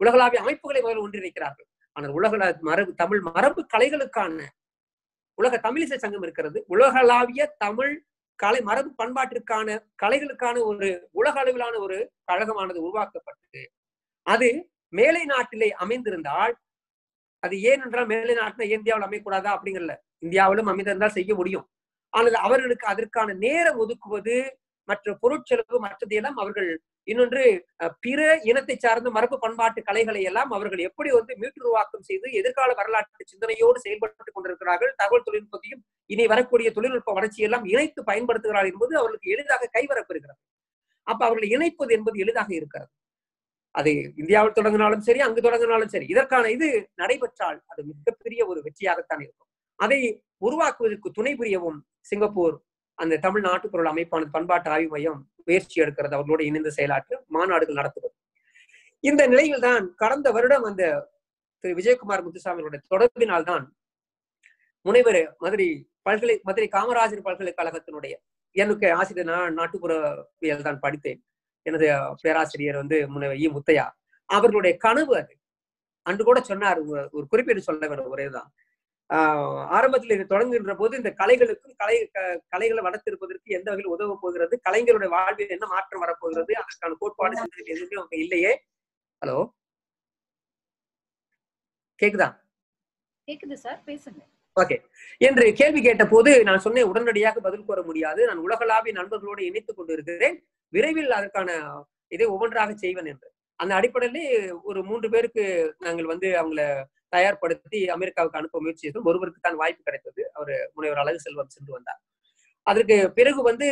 உலகளாவிய அமைப்புகளை முதல் ஒன்றிணைக்கிறார்கள். ஆனால் உலக தமிழ் மரபு கலைகளுக்கான உலக தமிழிசை சங்கம் இருக்கிறது. உலகளாவிய தமிழ் கலை மரபு பண்பாட்டிற்கான கலைகளுக்கான ஒரு உலக அளவிலான ஒரு கழகமானது உருவாக்கப்பட்டது. அது மேலை நாட்டிலே அமைந்திருந்தால், அது ஏனென்றால் மேலை நாட்டில் இந்தியாவில் அமையக்கூடாதா அப்படிங்கல, இந்தியாவிலும் அமைந்திருந்தால் செய்ய முடியும். ஆனால் அவர்களுக்கு அதற்கான நேரம் ஒதுக்குவது, மற்ற பொருட்செலவு, மற்றதையெல்லாம் அவர்கள் இன்னொன்று பிற இனத்தை சார்ந்த மரபு பண்பாட்டு கலைகளை எல்லாம் அவர்கள் எப்படி வந்து மீட்டுருவாக்கம் செய்து எதிர்கால வரலாற்று சிந்தனையோடு செயல்பட்டுக் கொண்டிருக்கிறார்கள். தகவல் தொழில்நுட்பத்தையும் இனி வரக்கூடிய தொழில்நுட்ப வளர்ச்சி எல்லாம் இணைத்து பயன்படுத்துகிறார்கள் என்பது அவர்களுக்கு எளிதாக கைவரப்பெறுகிறது. அப்ப அவர்களை இணைப்பது என்பது எளிதாக இருக்கிறது. அது இந்தியாவில் தொடங்கினாலும் சரி, அங்கு தொடங்கினாலும் சரி, இதற்கான இது நடைபெற்றால் அது மிகப்பெரிய ஒரு வெற்றியாகத்தான் இருக்கும். அதை உருவாக்குவதற்கு துணை புரியவும் சிங்கப்பூர் அந்த தமிழ் நாட்டுப்புற அமைப்பான பண்பாட்டு ஆய்வு மையம் முயற்சி எடுக்கிறது. அவர்களோடு இணைந்து செயலாற்று மாநாடுகள் நடத்துவது. இந்த நிலையில் தான் கடந்த வருடம் அந்த திரு விஜயகுமார் முத்துசாமியோட தொடர்பினால் தான் முனைவர் மதுரை காமராஜர் பல்கலைக்கழகத்தினுடைய, எனக்கு ஆசிரியர், நான் நாட்டுப்புறவியல் தான் படித்தேன், எனது பேராசிரியர் வந்து முனைவர் இ முத்தையா அவர்களுடைய கனவு அது. அன்று கூட சொன்னார், ஒரு குறிப்பிட்டு சொல்ல வேண்டிய ஒரேதான், ஆரம்பத்தில் இது தொடங்குகின்ற போது இந்த கலைகளுக்கும் கலைகளை வளர்த்திருப்பதற்கு எந்த வகையில் உதவ போகிறது, கலைஞருடைய வாழ்வில் என்ன மாற்றம் வரப்போகிறது, அதற்கான கோட்பாடு எதுவுமே அவங்க இல்லையே. ஹலோ, கேக்குதா? கேக்குது சார், பேசுங்க. ஓகே என்று கேள்வி கேட்ட போது நான் சொன்னேன், உடனடியாக பதில் கூற முடியாது, நான் உலகளாவிய நண்பர்களோடு இணைத்துக் கொண்டு இருக்கிறேன், விரைவில் அதற்கான இதை ஒவ்வொன்றாக செய்வேன் என்று. அந்த அடிப்படையிலே ஒரு 3 பேருக்கு நாங்கள் வந்து அவங்களை தயார்படுத்தி அமெரிக்காவுக்கு அனுப்ப முயற்சி செய்தோம். ஒருவருக்கு தான் வாய்ப்பு கிடைத்தது, அவர் முனைவர் அழகு செல்வம் சென்று வந்தார். அதற்கு பிறகு வந்து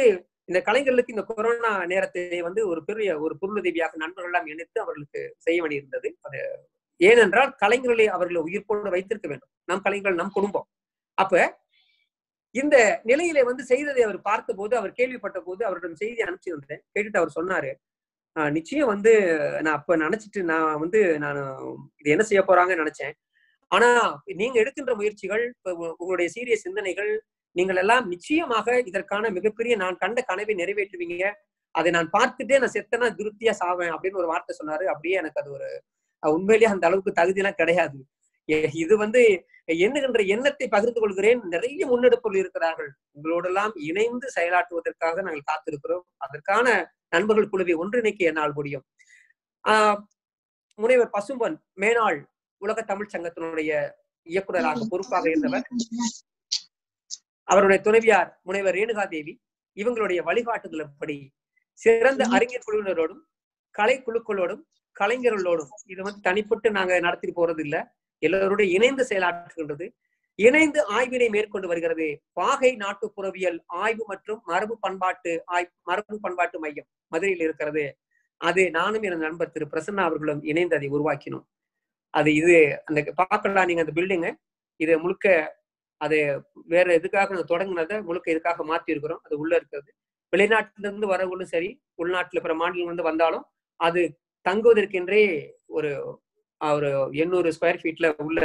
இந்த கலைஞர்களுக்கு இந்த கொரோனா நேரத்தை வந்து ஒரு பெரிய ஒரு பொருளுதவியாக நண்பர்கள் எல்லாம் இணைத்து அவர்களுக்கு செய்ய வேண்டியிருந்தது. அது ஏனென்றால் கலைஞர்களை அவர்களை உயிர்ப்போடு வைத்திருக்க வேண்டும். நம் கலைஞர்கள் நம் குடும்பம். அப்ப இந்த நிலையிலே வந்து செய்ததை அவர் பார்த்த போது, அவர் கேள்விப்பட்ட போது அவரிடம் செய்தி அனுப்பிச்சிருந்தேன். கேட்டுட்டு அவர் சொன்னாரு, நிச்சயம் வந்து நான் அப்ப நினைச்சிட்டு நான் இது என்ன செய்ய போறாங்கன்னு நினைச்சேன். ஆனா நீங்க எடுக்கின்ற முயற்சிகள், உங்களுடைய சீரிய சிந்தனைகள், நீங்கள் எல்லாம் நிச்சயமாக இதற்கான மிகப்பெரிய நான் கண்ட கனவை நிறைவேற்றுவீங்க. அதை நான் பார்த்துட்டே நான் செத்தனா திருப்தியா சாவேன் அப்படின்னு ஒரு வார்த்தை சொன்னாரு. அப்படியே எனக்கு அது ஒரு உண்மையிலேயே அந்த அளவுக்கு தகுதியெல்லாம் கிடையாது. இது வந்து என்னுகின்ற எண்ணத்தை பகிர்ந்து கொள்கிறேன். நிறைய முன்னெடுப்புகள் இருக்கிறார்கள். உங்களோடு எல்லாம் இணைந்து செயலாற்றுவதற்காக நாங்கள் காத்திருக்கிறோம். அதற்கான நண்பர்கள் குழுவை ஒன்றிணைக்க என்னால் முடியும். முனைவர் பசும்பன் மேனாள் உலக தமிழ் சங்கத்தினுடைய இயக்குநராக பொறுப்பாக இருந்தவர், அவருடைய துணைவியார் முனைவர் ரேணுகா தேவி, இவங்களுடைய வழிகாட்டுதலின்படி சிறந்த அறிஞர் குழுவினரோடும் கலை குழுக்களோடும் கலைஞர்களோடும் இது வந்து தனிப்பட்டு நாங்க நடத்திட்டு போறது இல்ல, எல்லாரோட இணைந்து செயலாற்றுகின்றது, இணைந்து ஆய்வினை மேற்கொண்டு வருகிறது. பாகை நாட்டுப்புறவியல் ஆய்வு மற்றும் மரபு பண்பாட்டு மையம் மதுரையில் இருக்கிறது. அது நானும் எனது நண்பர் திரு பிரசன்னா அவர்களும் இணைந்து அதை உருவாக்கினோம். அது இது அந்த பார்க்கலாம் நீங்க அந்த பில்டிங்கு இது முழுக்க அது வேற எதுக்காக நான் தொடங்கினதை முழுக்க இதுக்காக மாற்றி இருக்கிறோம். அது உள்ள இருக்கிறது. வெளிநாட்டிலிருந்து வரவங்களும் சரி, உள்நாட்டுல பிற மாநிலங்களிலிருந்து வந்தாலும் அது தங்குவதற்கென்றே ஒரு 800 ஸ்கொயர் ஃபீட்ல உள்ள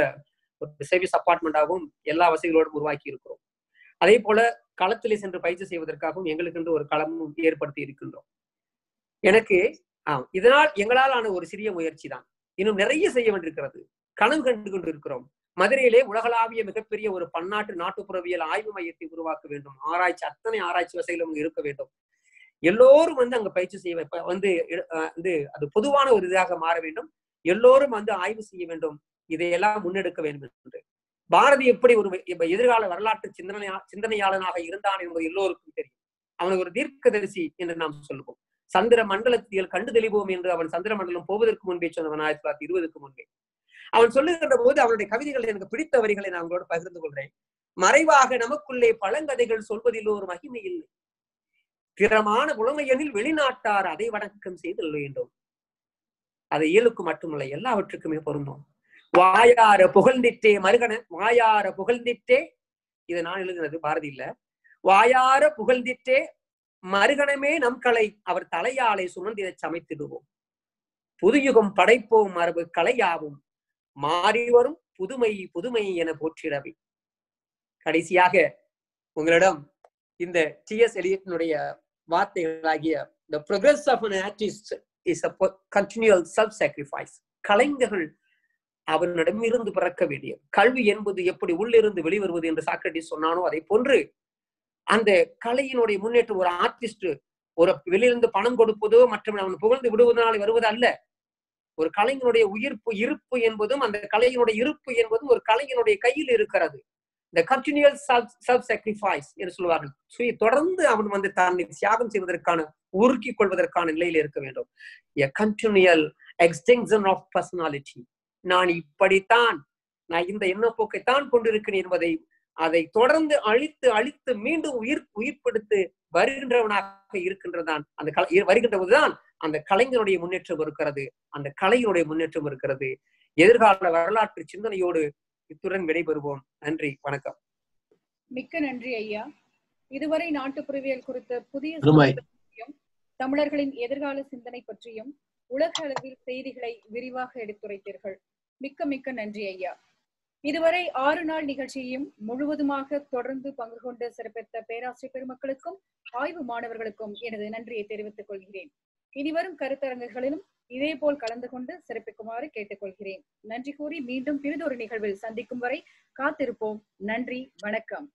ஒரு சர்வீஸ் அபார்ட்மெண்டாகவும் எல்லா வசதிகளோடும் உருவாக்கி இருக்கிறோம். அதே போல களத்திலே சென்று பயிற்சி செய்வதற்காகவும் எங்களுக்கென்று ஒரு களமும் ஏற்படுத்தி இருக்கின்றோம். இதனால் எங்களால் ஆன ஒரு சிறிய முயற்சி தான். இன்னும் நிறைய செய்ய வேண்டியிருக்கிறது. கனவு கண்டு கொண்டு இருக்கிறோம். மதுரையிலே உலகளாவிய மிகப்பெரிய ஒரு பன்னாட்டு நாட்டுப்புறவியல் ஆய்வு மையத்தை உருவாக்க வேண்டும். அத்தனை ஆராய்ச்சி வசதிகளும் இருக்க வேண்டும். எல்லோரும் வந்து அங்க பயிற்சி செய்ய வந்து அது பொதுவான ஒரு இதாக மாற வேண்டும். எல்லோரும் வந்து ஆய்வு செய்ய வேண்டும். இதையெல்லாம் முன்னெடுக்க வேண்டும் என்று பாரதி எப்படி ஒரு எதிர்கால வரலாற்று சிந்தனையாளனாக இருந்தான் என்பது எல்லோருக்கும் தெரியும். அவனுக்கு ஒரு தீர்க்கதரிசி என்று நாம் சொல்லுவோம். சந்திர மண்டலத்தில் கண்டு தெளிவோம் என்று அவன் சந்திர மண்டலம் போவதற்கு முன்பே சொன்னவன் 1920 முன்பே அவன் சொல்லுகின்ற போது அவனுடைய கவிதைகள் எனக்கு பிடித்த வரிகளை நான் உங்களோடு பகிர்ந்து கொள்கிறேன். மறைவாக நமக்குள்ளே பழங்கதைகள் சொல்வதில் ஒரு மகிமை இல்லை, திறமான புலமையனில் வெளிநாட்டார் அதை வணக்கம் செய்தல் வேண்டும். அதை இயலுக்கும் மட்டுமல்ல, எல்லாவற்றுக்குமே பொருந்தும். வாயார புகழ்ந்திட்டே மருகன வாயார புகழ்ந்திட்டே, இதை நான் எழுதுகிறது, பாரதி இல்ல, வாயார புகழ்ந்திட்டே மருகனமே நம் கலை அவர் தலையாலை சுமந்திர சமைத்திடுவோம். புதுயுகம் படைப்போம் மரபு கலையாவும் மாறி வரும் புதுமை புதுமை என போற்றிடவே. கடைசியாக உங்களிடம் இந்த T.S. எலியட்டினுடைய வார்த்தைகளாகிய the progress of an artist is a continual self-sacrifice. கலைஞர்கள் அவனிடமிருந்து பிறக்க வேண்டிய கல்வி என்பது எப்படி உள்ளிருந்து வெளிவருவது என்று சாக்ரட்டிஸ் சொன்னானோ அதை போன்று அந்த கலையினுடைய முன்னேற்றம் ஒரு ஆர்டிஸ்ட் ஒரு வெளியிலிருந்து பணம் கொடுப்பதோ மற்றும் அவன் புகழ்ந்து விடுவதனால் வருவது அல்ல. ஒரு கலைஞனுடைய இருப்பு என்பதும் அந்த கலையினுடைய இருப்பு என்பதும் ஒரு கலைஞனுடைய கையில் இருக்கிறது. இந்த கண்டினியூல் செல்ஃப் சாக்ரிஃபைஸ் என்று சொல்வார்கள். தொடர்ந்து அவன் வந்து தன்னை தியாகம் செய்வதற்கான உருக்கிக் கொள்வதற்கான நிலையில இருக்க வேண்டும். A continual extinction of personality. நான் இப்படித்தான், நான் இந்த எண்ணப்போக்கைத்தான் கொண்டிருக்கிறேன் என்பதை அதை தொடர்ந்து அழித்து மீண்டும் உயிர்ப்படுத்து வருகின்றவனாக இருக்கின்றதான் அந்த வருகின்ற போதுதான் அந்த கலைஞனுடைய முன்னேற்றம் இருக்கிறது, அந்த கலையினுடைய முன்னேற்றம் இருக்கிறது. எதிர்கால வரலாற்று சிந்தனையோடு இத்துடன் விடைபெறுவோம். நன்றி, வணக்கம். மிக்க நன்றி ஐயா. இதுவரை நாட்டுப்புறவியல் குறித்த புதிய தமிழர்களின் எதிர்கால சிந்தனை பற்றியும் உலக அளவில் செய்திகளை விரிவாக எடுத்துரைத்தீர்கள். மிக்க மிக்க நன்றி ஐயா. இதுவரை 6 நாள் நிகழ்ச்சியையும் முழுவதுமாக தொடர்ந்து பங்கு கொண்டு சிறப்பித்த பேராசிரியர் பெருமக்களுக்கும் ஆய்வு மாணவர்களுக்கும் எனது நன்றியை தெரிவித்துக் கொள்கிறேன். இனிவரும் கருத்தரங்குகளிலும் இதேபோல் கலந்து கொண்டு சிறப்பிக்குமாறு கேட்டுக்கொள்கிறேன். நன்றி கூறி மீண்டும் பிறிதொரு நிகழ்வில் சந்திக்கும் வரை காத்திருப்போம். நன்றி, வணக்கம்.